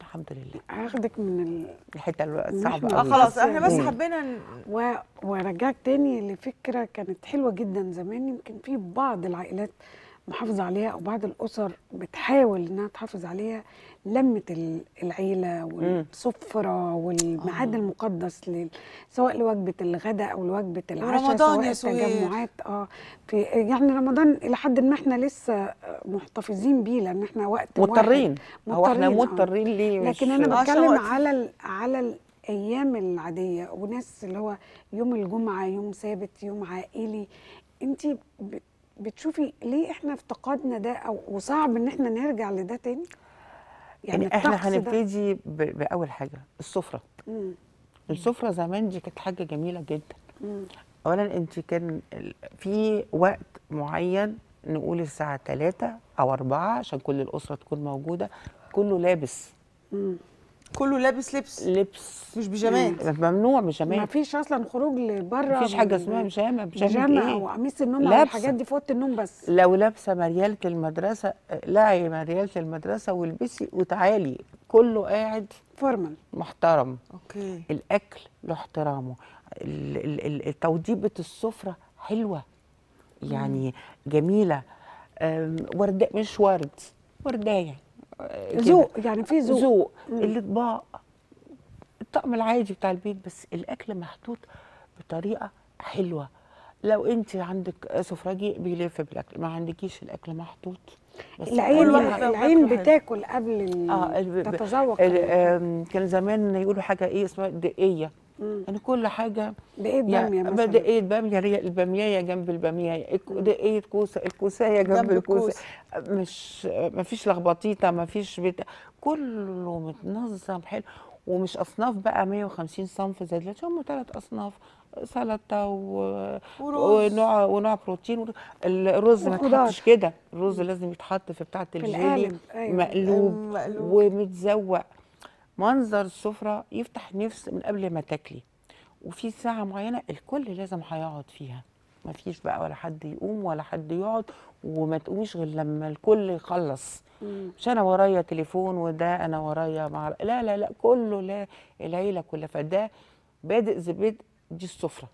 الحمد لله. هاخدك من الحته الصعبه قوي. خلاص احنا بس حبينا و... وارجعك تاني لفكره كانت حلوه جدا زمان، يمكن في بعض العائلات محافظه عليها او بعض الاسر بتحاول انها تحافظ عليها، لمه العيله والسفره والميعاد المقدس لل... سواء لوجبه الغداء او لوجبه العشاء، سواء التجمعات اه في يعني رمضان الى حد ما احنا لسه محتفظين بيه لان احنا وقت مضطرين هو احنا مضطرين ليه، لكن انا بتكلم على ال... على ال... الايام العاديه وناس اللي هو يوم الجمعه يوم ثابت يوم عائلي. انت ب... بتشوفي ليه احنا افتقدنا ده او وصعب ان احنا نرجع لده تاني؟ يعني, يعني احنا هنبتدي باول حاجه السفره. مم. السفره زمان دي كانت حاجه جميله جدا. مم. اولا انت كان في وقت معين نقول الساعه ثلاثة او أربعة عشان كل الاسره تكون موجوده، كله لابس. مم. كله لابس لبس لبس مش بيجامات، ممنوع بيجامات، مفيش اصلا خروج لبره، مفيش حاجه اسمها بيجامه بيجامه ايه وقميص النوم او الحاجات دي في اوضه النوم بس. لو لابسه مرياله المدرسه، لعي مرياله المدرسه والبسي وتعالي، كله قاعد فورمال محترم. اوكي الاكل له احترامه، توضيبه السفره حلوه يعني جميله، ورد مش ورد وردايه ذوق يعني، في ذوق الاطباق الطقم العادي بتاع البيت، بس الاكل محطوط بطريقه حلوه. لو انت عندك سفرجي بيلف بالاكل، ما عندكيش الاكل محطوط، العين العين بتاكل قبل آه تتذوق. كان زمان يقولوا حاجه ايه اسمها دقيه، يعني كل حاجه دقيه باميه مثلا، دقيه باميه، الباميه جنب الباميه، دقيه كوسه، الكوسايه جنب الكوسه، مش مفيش لخبطيطه، مفيش بيت، كله متنظم حلو. ومش اصناف بقى مية وخمسين صنف زي دلوقتي، هم ثلاث اصناف سلطه و... ونوع ونوع بروتين. الرز ما تحطش كده، الرز لازم يتحط في بتاعه الجيلي مقلوب ومتزوق. منظر السفره يفتح نفس من قبل ما تاكلي، وفي ساعه معينه الكل لازم هيقعد فيها، مفيش بقى ولا حد يقوم ولا حد يقعد، وما تقوميش غير لما الكل يخلص، مش انا ورايا تليفون وده انا ورايا مع... لا لا لا كله، لا العيله كلها. فده بادئ ذا بدء دي السفره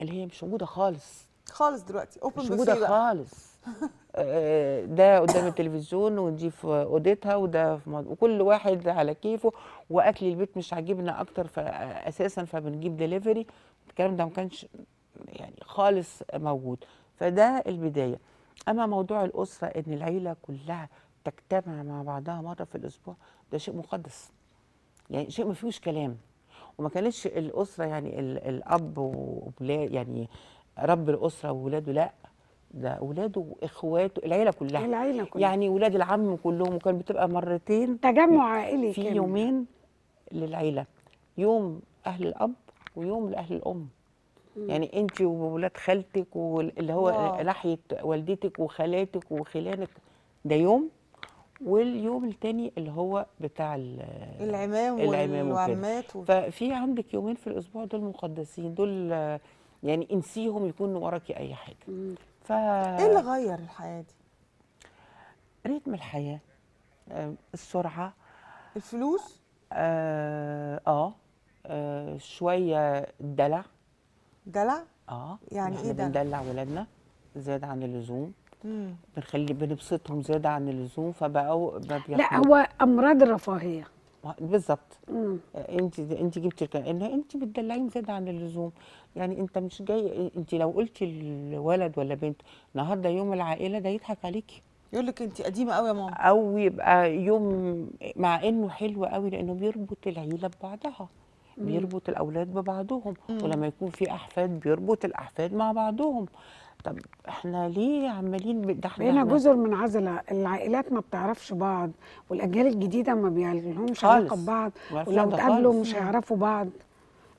اللي هي مش موجوده خالص خالص دلوقتي، اوبن مش موجوده خالص. ده قدام التلفزيون ودي في اوضتها وده في مد... وكل واحد على كيفه، واكل البيت مش عاجبنا اكتر فاساسا فبنجيب دليفري. الكلام ده ما كانش يعني خالص موجود، فده البدايه. اما موضوع الاسره ان العيله كلها تجتمع مع بعضها مره في الاسبوع، ده شيء مقدس يعني، شيء ما فيهوش كلام. وما كانتش الاسره يعني ال... الاب وولاد يعني رب الاسره وولاده، لا ده اولاده واخواته، العيله كلها العيله كلها يعني ولاد العم كلهم. وكان بتبقى مرتين تجمع عائلي في كامل. يومين للعيله، يوم اهل الاب ويوم لاهل الام. مم. يعني انت وولاد خالتك واللي هو ناحيه والدتك وخالاتك وخلانك، ده يوم، واليوم الثاني اللي هو بتاع العمام والعمات و... ففي عندك يومين في الاسبوع دول مقدسين، دول يعني انسيهم يكونوا وراكي اي حاجه. مم. ف... ايه اللي غير الحياه دي؟ رتم الحياه، السرعه، الفلوس، اه, آه, آه شويه دلع دلع اه يعني احنا ايه ده؟ بندلع ولادنا زياده عن اللزوم، بنخلي بنبسطهم زياده عن اللزوم، فبقوا لا هو امراض الرفاهيه بالظبط. انت انت جبتي كأن انت بتدلعيهم زياده عن اللزوم، يعني انت مش جاي، انت لو قلتي الولد ولا بنت النهارده يوم العائله ده يضحك عليكي، يقول لك انت قديمه قوي يا ماما، او يبقى يوم مع انه حلو قوي لانه بيربط العيله ببعضها، بيربط الاولاد ببعضهم، ولما يكون في احفاد بيربط الاحفاد مع بعضهم. طب احنا ليه عمالين ده احنا بقينا جزر منعزله، العائلات ما بتعرفش بعض، والاجيال الجديده ما بيعلمهمش علاقه ببعض، ولو اتقابلوا مش هيعرفوا بعض.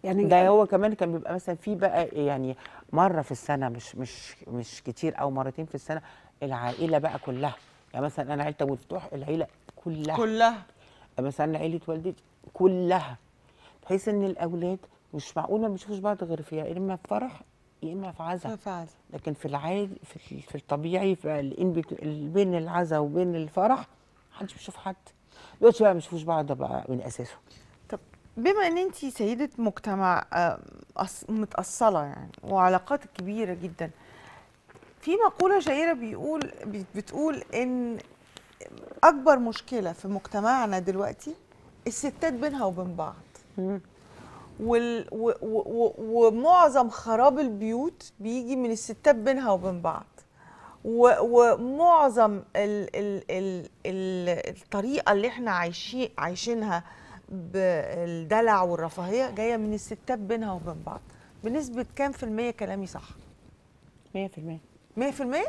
يعني ده هو كمان كان بيبقى مثلا في بقى يعني مره في السنه، مش مش مش كتير، او مرتين في السنه العائله بقى كلها، يعني مثلا انا عيله ابو الفتوح العيله كلها كلها مثلا عيله والدتي كلها، بحيث ان الاولاد مش معقول ما بيشوفوش بعض غير في يا اما في فرح يا اما في عزا، لكن في العادي في, في الطبيعي بين العزا وبين الفرح محدش بيشوف حد. دلوقتي بقى ما بيشوفوش بعض بقى من اساسه. طب بما ان انت سيده مجتمع متأصله يعني وعلاقات كبيره جدا، في مقوله شهيره بيقول بتقول ان اكبر مشكله في مجتمعنا دلوقتي الستات بينها وبين بعض، ومعظم خراب البيوت بيجي من الستات بينها وبين بعض، ومعظم ال ال ال الطريقه اللي احنا عايشين عايشينها بالدلع والرفاهيه جايه من الستات بينها وبين بعض. بنسبه كام في الميه كلامي صح؟ مية بالمية. مية بالمية؟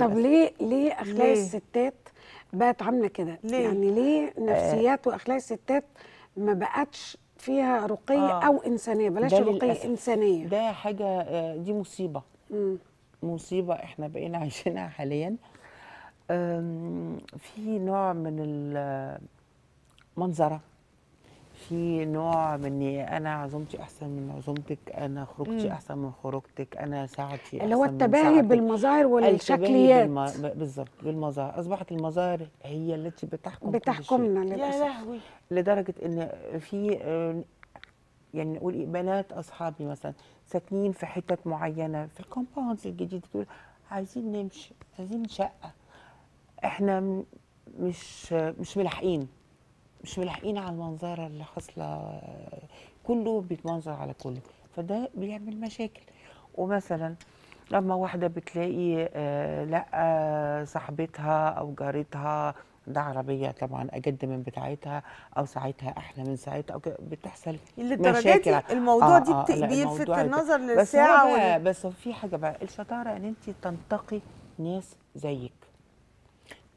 طب ليه ليه اخلاق الستات بقت عامله كده؟ يعني ليه نفسيات واخلاق الستات ما بقتش فيها رقي آه. او انسانيه؟ بلاش رقي، انسانيه. ده حاجه دي مصيبه. مم. مصيبه احنا بقينا عايشينها حاليا. في نوع من المنظره، في نوع من اني انا عزومتي احسن من عزومتك، انا خروجتي مم. احسن من خروجتك، انا ساعتي اللي هو التباهي بالمظاهر والشكليات. بالم... بالظبط بالمظاهر، اصبحت المظاهر هي التي بتحكم بتحكمنا للاسف. يا لهوي، لدرجه ان في يعني نقول بنات اصحابي مثلا ساكنين في حتت معينه في الكومباوندز الجديد، بتقول عايزين نمشي، عايزين شقه، احنا مش مش ملاحقين مش ملاحقين على المنظره اللي حاصله، كله بيتمنظر على كله، فده بيعمل مشاكل. ومثلا لما واحده بتلاقي آه لا صاحبتها او جارتها ده عربيه طبعا اجد من بتاعتها، او ساعتها احلى من ساعتها، او كده بتحصل مشاكل. الموضوع آه دي بيلفت آه النظر للساعه ولا بس؟ في حاجه بقى الشطاره ان انت تنتقي ناس زيك،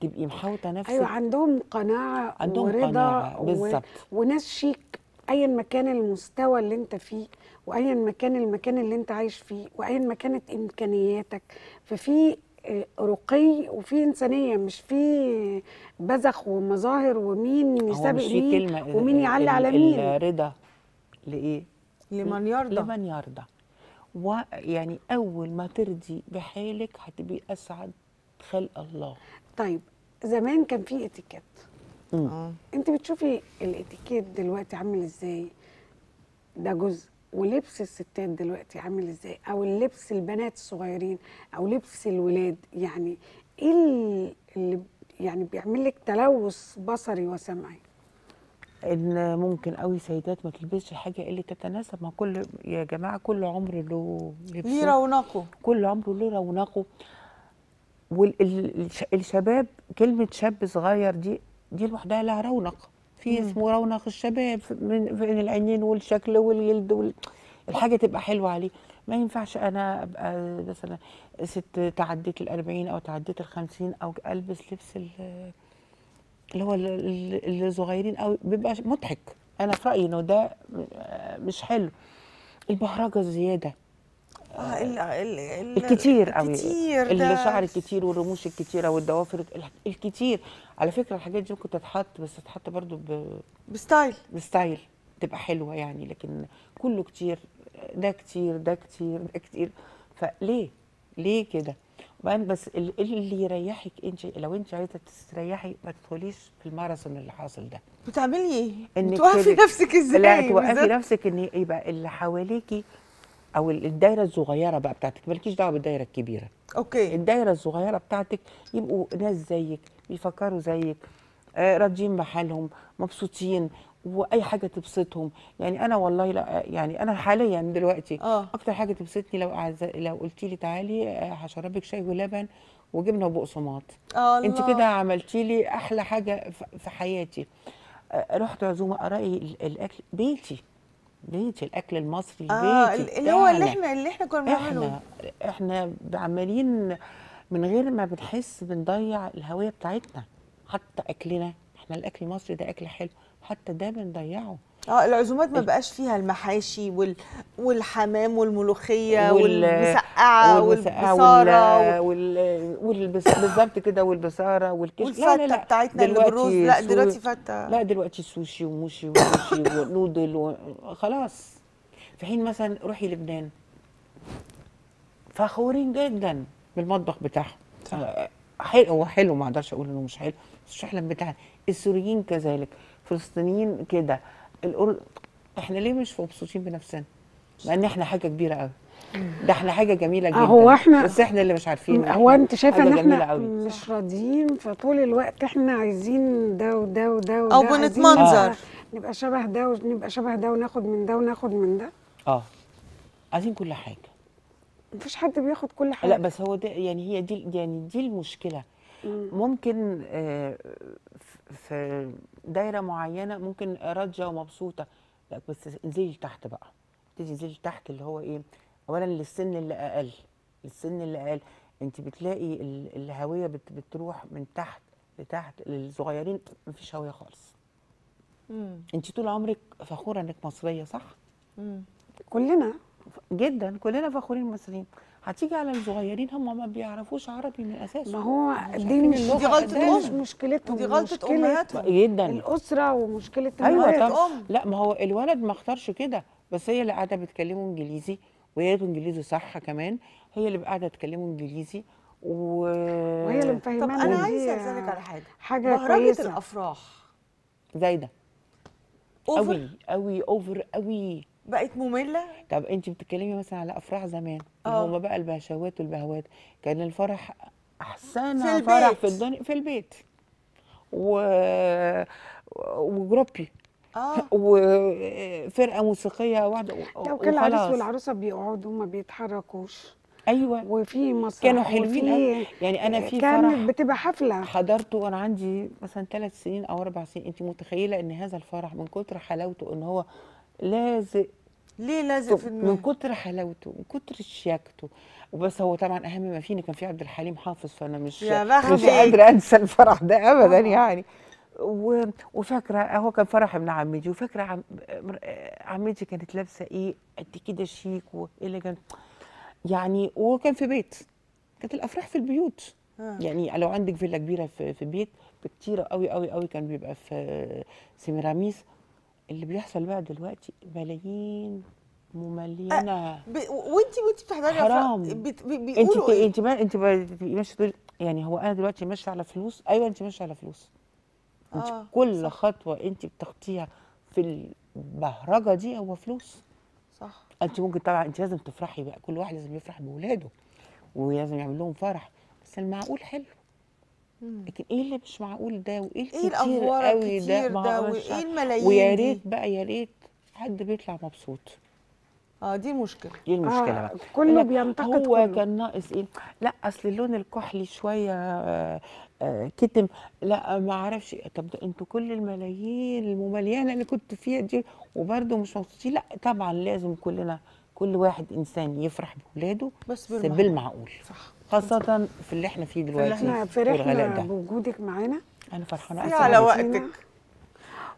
تبقي محاوطه نفسك. ايوه، عندهم قناعه ورضا بالظبط، و... وناس شيك ايا ما كان المستوى اللي انت فيه، وايا ما كان المكان اللي انت عايش فيه، وايا ما كانت امكانياتك، ففي رقي وفي انسانيه، مش في بذخ ومظاهر ومين يسابق مين ومين يعلي على مين. الرضا لايه؟ لمن يرضى، لمن يرضى. ويعني اول ما ترضي بحالك هتبقي اسعد خلق الله. طيب زمان كان في اتيكيت، اه انت بتشوفي الاتيكيت دلوقتي عامل ازاي؟ ده جزء. ولبس الستات دلوقتي عامل ازاي؟ او اللبس البنات الصغيرين او لبس الولاد، يعني ايه اللي يعني بيعمل لك تلوث بصري وسمعي؟ ان ممكن قوي سيدات ما تلبسش حاجه اللي تتناسب مع كل، يا جماعه كل عمر له ليه رونقه، كل عمر له رونقه. والشباب كلمه شاب صغير دي دي لوحدها لها رونق، في اسمه رونق الشباب من في العينين والشكل والجلد، والحاجه تبقى حلوه عليه. ما ينفعش انا ابقى مثلا ست تعديت الأربعين او تعديت الخمسين او البس لبس اللي هو الصغيرين، او بيبقى مضحك. انا في رايي انه ده مش حلو. البهرجه الزياده آه ال ال ال الكتير قوي، الكتير اللي شعر الكتير والرموش الكتيره والضوافر الكتير. على فكره الحاجات دي ممكن تتحط، بس تتحط برضو ب... بستايل بستايل تبقى حلوه يعني، لكن كله كتير، ده كتير ده كتير ده كتير، فليه ليه كده؟ وبعدين بس اللي يريحك انت، لو انت عايزه تستريحي ما تدخليش في الماراثون اللي حاصل ده. بتعملي ايه؟ بتوقفي نفسك ازاي؟ لا توقفي نفسك ان يبقى اللي حواليكي او الدايره الصغيره بقى بتاعتك، مالكيش دعوه بالدايره الكبيره. اوكي. الدايره الصغيره بتاعتك يبقوا ناس زيك، بيفكروا زيك، راضيين بحالهم مبسوطين واي حاجه تبسطهم. يعني انا والله لا يعني انا حاليا دلوقتي آه. اكتر حاجه تبسطني لو عز... لو قلتي لي تعالي هشربك شاي ولبن وجبنه وبقسماط، انت كده عملتي لي احلى حاجه في حياتي. رحت عزومه ارائي الاكل بيتي، بيتي الاكل المصري آه بيتي اللي هو اللي احنا اللي احنا كنا بنعمله، احنا عمالين من غير ما بنحس بنضيع الهويه بتاعتنا. حتى اكلنا احنا الاكل المصري ده اكل حلو، حتى ده بنضيعه. اه العزومات ما بقاش فيها المحاشي وال... والحمام والملوخيه والمسقعه والبصاره بالظبط كده، والبصاره والكشك والفته بتاعتنا اللي بالرز. لا دلوقتي فته، لا دلوقتي سوشي وموشي وموشي ونودل و... خلاص. في حين مثلا روحي لبنان فخورين جدا بالمطبخ بتاعهم، حلو هو حلو، ما اقدرش اقول انه مش حلو، بس احلام بتاعنا. السوريين كذلك، فلسطينيين كده، الأردن. احنا ليه مش مبسوطين بنفسنا؟ مع ان احنا حاجه كبيره قوي، ده احنا حاجه جميله جدا، هو احنا بس احنا اللي مش عارفين. هو انت شايفه ان احنا مش راضيين، فطول الوقت احنا عايزين ده وده وده وده، او بنتمنظر آه. نبقى شبه ده ونبقى شبه ده وناخد من ده وناخد من ده. اه عايزين كل حاجه، مفيش حد بياخد كل حاجه. لا بس هو ده يعني هي دي يعني دي المشكله. ممكن في دايره معينه ممكن راضيه ومبسوطه، لا بس انزلي تحت بقى، تيجي انزلي تحت اللي هو ايه؟ اولا للسن اللي اقل، السن اللي اقل انت بتلاقي الهويه بتروح من تحت لتحت. للصغيرين مفيش هويه خالص. امم انت طول عمرك فخوره انك مصريه صح؟ امم كلنا جدا، كلنا فخورين مصريين. هتيجي على الصغيرين هم ما بيعرفوش عربي من اساسه. ما هو دي مش دي غلطه مش مشكلتهم، دي غلطه امهاتهم جدا، الاسره ومشكله الولد. ايوه طبعا. لا ما هو الولد ما اختارش كده، بس هي اللي قاعده بتكلمه انجليزي وهي انجليزي صح كمان، هي اللي قاعده تكلمه انجليزي و... وهي اللي مفهمانه. طب انا عايزه اسالك على حاجه، حاجه مهرجة الافراح زي ده قوي قوي اوفر قوي، بقت ممله. طب انت بتتكلمي مثلا على افراح زمان اللي هما بقى البهشوات والبهوات، كان الفرح احسن في فرح في الدنيا في البيت و وجروبي اه وفرقه موسيقيه واحده لو كان العريس والعروسه بيقعدوا ما بيتحركوش. ايوه وفي مسرح كانوا حلوين قوي. يعني انا في فرح كانت بتبقى حفله حضرته وانا عندي مثلا ثلاث سنين او اربع سنين، انت متخيله ان هذا الفرح من كتر حلاوته ان هو لازق ليه لازق في الماء؟ من كتر حلاوته من كتر شياكته. وبس هو طبعا اهم ما فيني كان في عبد الحليم حافظ، فانا مش مش قادره انسى الفرح ده ابدا آه. يعني و... وفاكره هو كان فرح ابن عمتي، وفاكره عم... عمتي كانت لابسه ايه قد كده شيك واليجنت يعني، وهو كان في بيت. كانت الافراح في البيوت آه. يعني لو عندك فيلا كبيره في, في بيت كتيره قوي قوي قوي، كان بيبقى في سيميراميس. اللي بيحصل بقى دلوقتي ملايين مملينه، وانت وانت بتحضري حرام. بيقولوا ايه؟ انت انت ماشيه تقولي يعني هو انا دلوقتي ماشيه على فلوس. ايوه انت ماشيه على فلوس آه. انت كل صح. خطوه انت بتخطيها في البهرجه دي هو فلوس صح. انت ممكن طبعا انت لازم تفرحي بقى، كل واحد لازم يفرح باولاده ولازم يعمل لهم فرح، بس المعقول حلو. لكن ايه اللي مش معقول ده وايه الكتير قوي ده ده وايه الملايين؟ ويا ريت بقى يا ريت حد بيطلع مبسوط. اه دي مشكله، دي المشكله بقى آه. كله بينتقد هو كله. كان ناقص ايه؟ لا اصل اللون الكحلي شويه آه آه كتم، لا ما اعرفش. طب انتوا كل الملايين الممليانه اللي كنت فيها دي وبرده مش مبسوطين؟ لا طبعا لازم كلنا كل واحد انسان يفرح باولاده بس بالمعقول, بالمعقول. صح، خاصة في اللي احنا فيه دلوقتي. احنا فرحنا بوجودك معانا، انا فرحانه اسعد على وقتك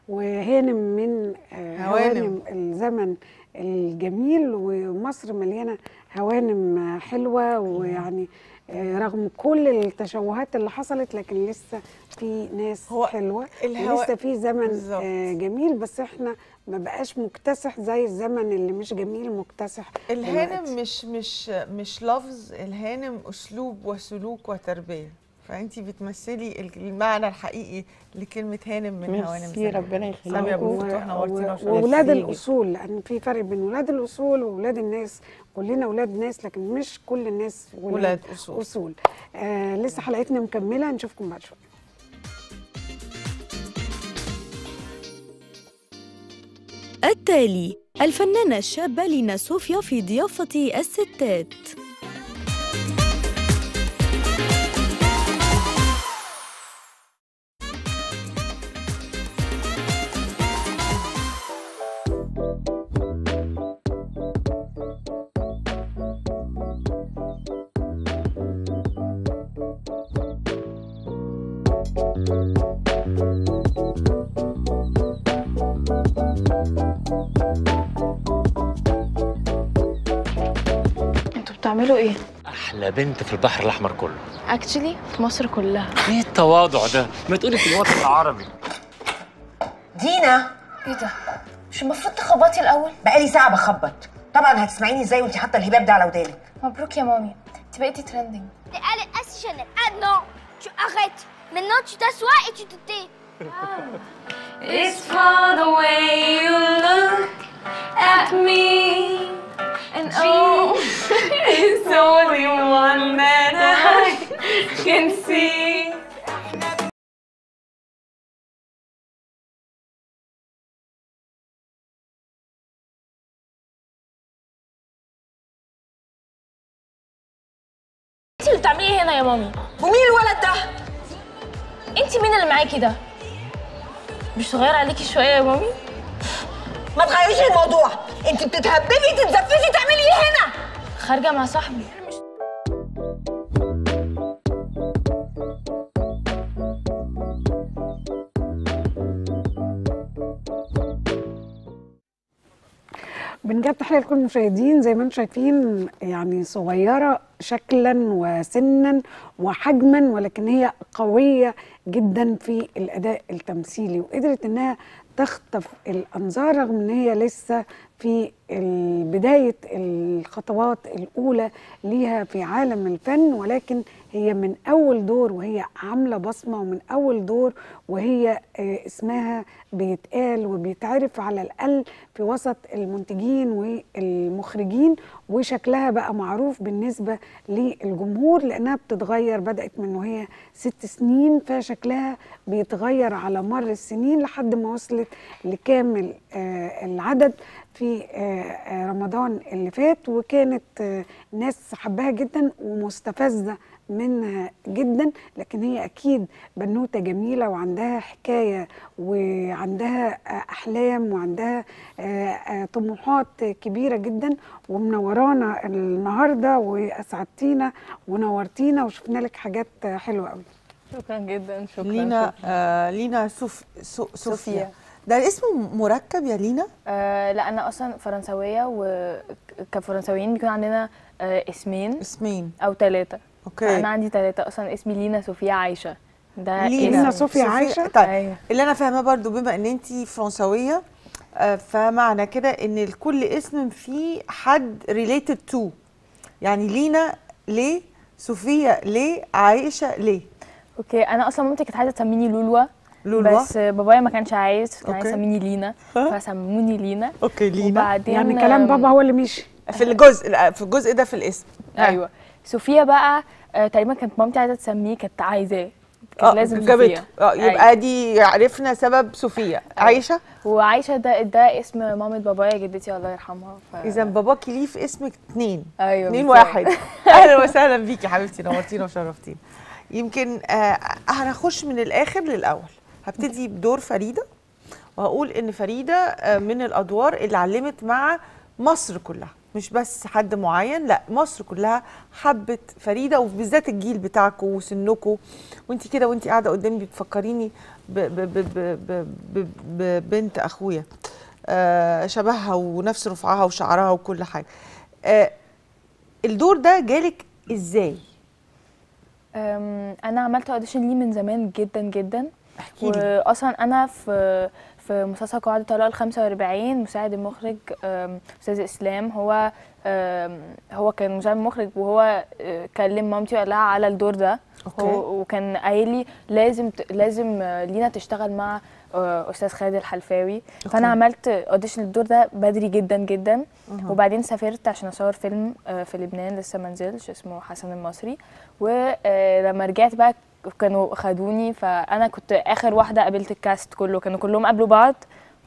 وهانم من هوانم الزمن الجميل. ومصر مليانه هوانم حلوه، ويعني رغم كل التشوهات اللي حصلت لكن لسه في ناس حلوه ولسه في زمن بالزبط. جميل، بس احنا ما بقاش مكتسح زي الزمن اللي مش جميل مكتسح. الهانم مش مش مش لفظ، الهانم اسلوب وسلوك وتربيه، فانت بتمثلي المعنى الحقيقي لكلمه هانم من هوانم زمان. ربنا يخليكم سامية ابو الفتوح، نورتينا. واولاد الاصول، لان في فرق بين ولاد الاصول واولاد الناس. كلنا اولاد ناس لكن مش كل الناس ولاد اصول, أصول. آه لسه حلقتنا مكمله، نشوفكم بعد شويه. التالي الفنانة الشابة لينا صوفيا في ضيافة الستات. بتعملوا ايه؟ احلى بنت في البحر الاحمر كله. اكشلي في مصر كلها. ايه التواضع ده؟ ما تقولي في الوطن العربي. دينا، ايه ده؟ مش المفروض تخبطي الاول؟ بقالي ساعه بخبط. طبعا هتسمعيني ازاي وانت حاطه الهباب ده على ودانك؟ مبروك يا مامي، انت بقيتي ترندنج. قالت اسشن ادنو شو اخت من نوتش تسوائي تتي. It's for the way you look at me. And oh, it's only one man I can see. انت اللي بتعملي ايه هنا يا مامي؟ ومين الولد ده؟ انت مين اللي معاكي ده؟ مش صغير عليكي شويه يا مامي؟ ما تغيريش الموضوع، انت بتتهببي تتزففي تعملي ايه هنا؟ خارجه مع صاحبي. بنجاب تحيه لكل المشاهدين. زي ما انتم شايفين يعني صغيره شكلا وسنا وحجما، ولكن هي قويه جدا في الاداء التمثيلي، وقدرت انها تخطف الأنظار رغم أن هي لسه في بداية الخطوات الأولى ليها في عالم الفن، ولكن هي من أول دور وهي عاملة بصمة، ومن أول دور وهي اسمها بيتقال وبيتعرف على الأقل في وسط المنتجين والمخرجين، وشكلها بقى معروف بالنسبة للجمهور لأنها بتتغير. بدأت من وهي ست سنين فشكلها بيتغير على مر السنين لحد ما وصلت لكامل العدد في رمضان اللي فات، وكانت ناس حباها جدا ومستفزة منها جدا، لكن هي أكيد بنوتة جميلة وعندها حكاية وعندها أحلام وعندها طموحات كبيرة جدا، ومنورانا النهاردة وأسعدتينا ونورتينا وشفنا لك حاجات حلوة قوي. شكرا جدا. شكرا لينا. آه لينا صوف صوف صوفيا، ده الاسم مركب يا لينا؟ آه لا، انا اصلا فرنسويه، وكفرنساويين بيكون عندنا آه اسمين اسمين او ثلاثه. اوكي، انا عندي ثلاثه اصلا. اسمي لينا صوفيا عائشه، ده لينا صوفيا عائشه. طيب أيوة. اللي انا فاهمه برضو بما ان انت فرنسويه آه فمعنى كده ان لكل اسم فيه حد ريليتد تو، يعني لينا ليه، صوفيا ليه، عائشه ليه. اوكي، انا اصلا مامتي كانت عايزه تسميني لولوا لولو. بس بابايا ما كانش عايز، كان عايز يسميني لينا، فسموني لينا. اوكي لينا، وبعدين يعني كلام بابا هو اللي مشي في الجزء في الجزء ده في الاسم. ايوه آه. صوفيا بقى آه تقريبا كانت مامتي عايزه تسميه، كانت عايزاه، كان آه لازم صوفيا. اه يبقى آه. دي عرفنا سبب صوفيا. آه. عايشه، وعايشه ده ده اسم مامة بابايا جدتي الله يرحمها. ف... اذا باباكي ليه في اسمك اثنين. ايوه اثنين واحد. اهلا وسهلا بيكي حبيبتي، نورتينا وشرفتينا. يمكن آه هنخش من الاخر للاول. هبتدي بدور فريده، وهقول ان فريده آه من الادوار اللي علمت مع مصر كلها، مش بس حد معين، لا مصر كلها حبت فريده، وبالذات الجيل بتاعكم وسنكم. وانت كده وانت قاعده قدامي بتفكريني ببنت اخويا آه شبهها ونفس رفعها وشعرها وكل حاجه. آه الدور ده جالك ازاي؟ أنا عملت أوديشن ليه من زمان جدا جدا. احكيلي. وأصلا أنا في في مسلسل قواعد الطلاق الخمسة وأربعين مساعد المخرج أستاذ إسلام، هو هو كان مساعد المخرج، وهو كلم مامتي وقال لها على الدور ده. أوكي. وكان قايل لي لازم لازم لينا تشتغل مع أستاذ خالد الحلفاوي. أوكي. فأنا عملت أوديشن للدور ده بدري جدا جدا. أوه. وبعدين سافرت عشان أصور فيلم في لبنان لسه ما نزلش اسمه حسن المصري، ولما رجعت بقى كانوا خدوني، فأنا كنت آخر واحدة قابلت الكاست كله، كانوا كلهم قابلوا بعض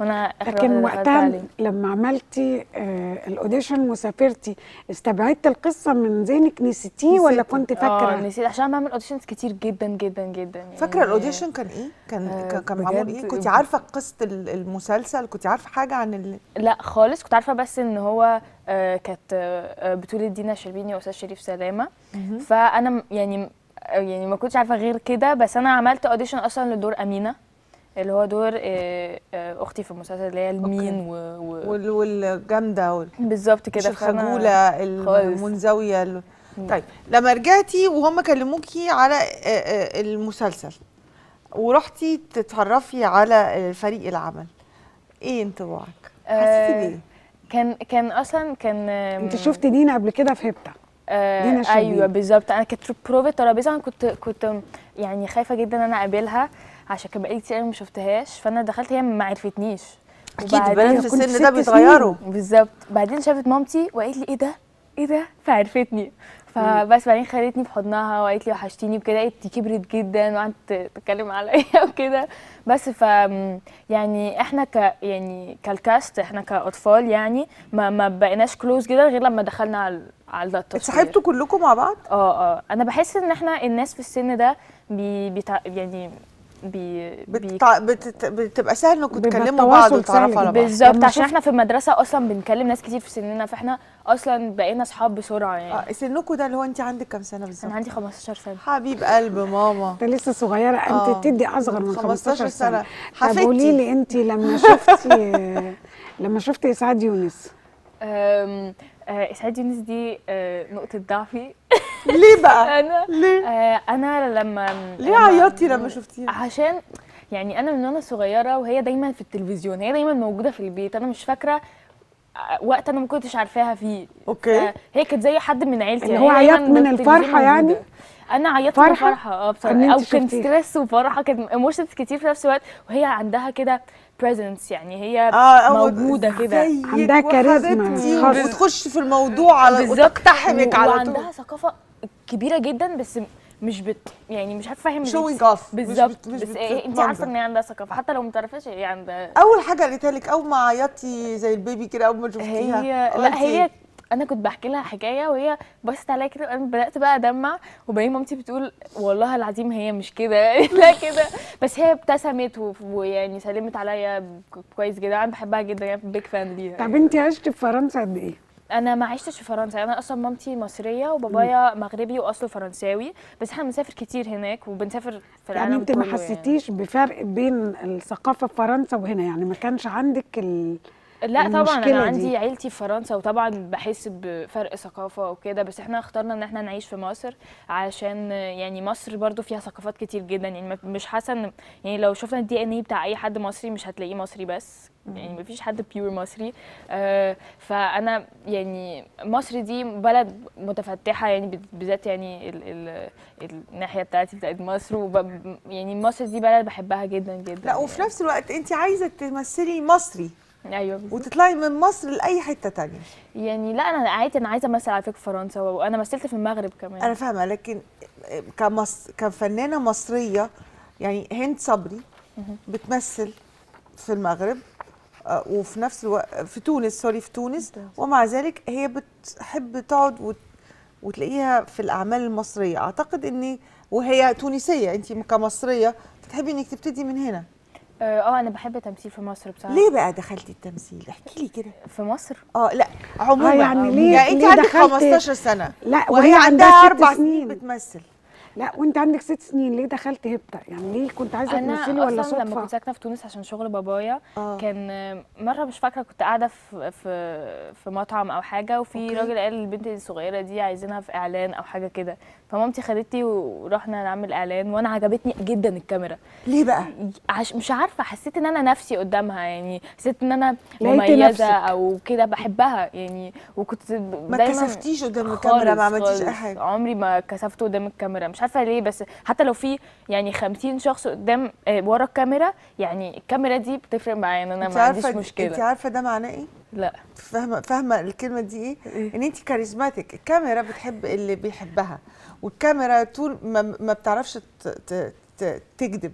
وانا لكن وقتها لما عملتي آه الاوديشن وسافرتي استبعدتي القصه من ذهنك، نسيتيه ولا كنت فاكره؟ اه نسيت عشان بعمل اوديشنز كتير جدا جدا جدا يعني. فاكره الاوديشن كان ايه؟ كان آه كان معمول ايه؟ كنت عارفه قصه المسلسل؟ كنت عارفه حاجه عن ال... لا خالص، كنت عارفه بس ان هو آه كانت آه بطوله دينا شربيني واستاذ شريف سلامه. فانا يعني يعني ما كنتش عارفه غير كده. بس انا عملت اوديشن اصلا لدور امينه اللي هو دور اختي في المسلسل اللي هي المين و... و... والجامده بالظبط كده، الخجوله المنزويه ال... طيب لما رجعتي وهم كلموكي على المسلسل ورحتي تتعرفي على فريق العمل، ايه انطباعك؟ حسيتي بيه؟ كان كان اصلا كان انت شفتي دينا قبل كده في هبته؟ دينا شربيني. ايوه بالظبط، انا كانت بروفه ترابيزه، انا كنت كنت يعني خايفه جدا ان انا اقابلها عشان كان بقالي كتير قوي ما شفتهاش. فانا دخلت هي ما عرفتنيش، اكيد البنات في السن ده بيتغيروا بالظبط. بعدين شافت مامتي وقالت لي ايه ده ايه ده، فعرفتني. فبس بعدين خدتني في حضنها وقالت لي وحشتيني وكده، انت كبرت جدا وقعدت تتكلم عليا وكده. بس ف يعني احنا ك يعني كالكاست احنا كاطفال يعني ما, ما بقيناش كلوز جدا غير لما دخلنا على على التصوير. اتصاحبتوا كلكم مع بعض؟ اه اه انا بحس ان احنا الناس في السن ده بي بيتع... يعني بي بتبقى بتت... بتبقى سهل انكم تتكلموا بعض وتتعرفوا على بعض بالظبط، عشان احنا في المدرسه اصلا بنكلم ناس كتير في سننا، فاحنا اصلا بقينا اصحاب بسرعه يعني. اه سنكم ده اللي هو انت عندك كام سنه بالظبط؟ انا عندي خمستاشر سنه. حبيب قلب ماما انت لسه صغيره، انت آه. بتدي اصغر من خمستاشر سنه. طب قولي لي انت لما شفتي لما شفتي اسعاد يونس، امم اسعاد يونس دي نقطه ضعفي. ليه بقى؟ أنا ليه؟ آه أنا لما ليه عيطتي لما شفتيها؟ عشان يعني أنا من وأنا صغيرة وهي دايماً في التلفزيون، هي دايماً موجودة في البيت، أنا مش فاكرة وقت أنا ما كنتش عارفاها فيه. أوكي. هي كانت زي حد من عيلتي. اللي هو عيطت من الفرحة يعني؟ أنا عيطت من الفرحة أه بصراحة، أو كان ستريس وفرحة، كانت ايموشنز كتير في نفس الوقت، وهي عندها كده بريزنس يعني، هي آه موجوده كده، عندها كاريزما وتخش في الموضوع على وتقتحمك على طول، وعندها ثقافه كبيره جدا بس مش بت يعني مش عارفه افهم شوينج اوف بالظبط. بس إيه انت عارفه ان هي عندها ثقافه حتى لو ما تعرفيش هي عندها. اول حاجه قالتها لك اول ما عيطتي زي البيبي كده اول ما شفتيها؟ هي لا هي انا كنت بحكي لها حكايه وهي بصت عليا كده وانا بدات بقى ادمع، وبعدين مامتي بتقول والله العظيم هي مش كده لا كده، بس هي ابتسمت ويعني سلمت عليا كويس جدا. انا بحبها جدا يعني، بيج فان ليها. طب انت عشتي في فرنسا قد ايه؟ انا ما عشتش في فرنسا، انا اصلا مامتي مصريه وبابايا مغربي واصله فرنساوي، بس احنا بنسافر كتير هناك وبنسافر في العالم يعني. انت ما حسيتيش يعني بفرق بين الثقافه في فرنسا وهنا يعني؟ ما كانش عندك ال لا طبعا انا دي. عندي عيلتي في فرنسا وطبعا بحس بفرق ثقافه وكده، بس احنا اخترنا ان احنا نعيش في مصر عشان يعني مصر برضو فيها ثقافات كتير جدا يعني. مش حاسه ان يعني لو شفنا الدي ان اي بتاع اي حد مصري مش هتلاقيه مصري بس يعني، مفيش حد بيور مصري. آه فانا يعني مصر دي بلد متفتحه يعني، بالذات يعني ال ال الناحيه بتاعتي بتاعت مصر، يعني مصر دي بلد بحبها جدا جدا. لا وفي يعني نفس الوقت انت عايزه تمثلي مصري. ايوه بالظبط. وتطلعي من مصر لاي حته ثانيه يعني. لا انا عادي انا عايزه امثل على فكره في فرنسا، وانا مثلت في المغرب كمان. انا فاهمه، لكن كمص... كفنانه مصريه يعني هند صبري بتمثل في المغرب وفي نفس الوقت في تونس، سوري في تونس، ومع ذلك هي بتحب تقعد وت... وتلاقيها في الاعمال المصريه. اعتقد ان وهي تونسيه انت كمصريه تحبي انك تبتدي من هنا. اه انا بحب التمثيل في مصر بصراحه. ليه بقى دخلتي التمثيل؟ احكي لي كده. في مصر؟ اه لا عموما آه يعني ليه؟ يعني انت عندك خمستاشر سنه لا وهي عندها اربع سنين بتمثل. لا وانت عندك ست سنين ليه دخلت هبته؟ يعني ليه كنت عايزه تمثلي ولا صدفه؟ انا لما كنت ساكنه في تونس عشان شغل بابايا آه. كان مره مش فاكره كنت قاعده في في في مطعم او حاجه، وفي أوكي. راجل قال للبنت الصغيره دي عايزينها في اعلان او حاجه كده، فمامتي خدتني ورحنا نعمل اعلان، وانا عجبتني جدا الكاميرا. ليه بقى؟ عش مش عارفه، حسيت ان انا نفسي قدامها يعني، حسيت ان انا مميزه او كده بحبها يعني. وكنت ما كسفتيش قدام الكاميرا؟ ما عملتيش اي حاجه؟ عمري ما كسفت قدام الكاميرا، مش عارفه ليه. بس حتى لو في يعني خمسين شخص قدام ورا الكاميرا يعني، الكاميرا دي بتفرق معايا ان انا ما عنديش مشكله. انت عارفه ده معناه ايه؟ لا فاهمه فاهمه الكلمه دي ايه؟ ان انت كاريزماتيك، الكاميرا بتحب اللي بيحبها، والكاميرا طول ما, ما بتعرفش ت ت ت تكذب.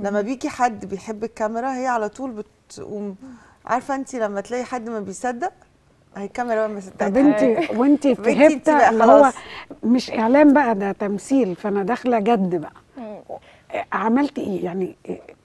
لما بيجي حد بيحب الكاميرا هي على طول بت تقوم عارفه انت لما تلاقي حد ما بيصدق هيكمل بقى مصدقها. طب انت وانت فهمت اللي هو مش اعلام بقى، ده تمثيل، فانا داخله جد بقى. عملت ايه يعني؟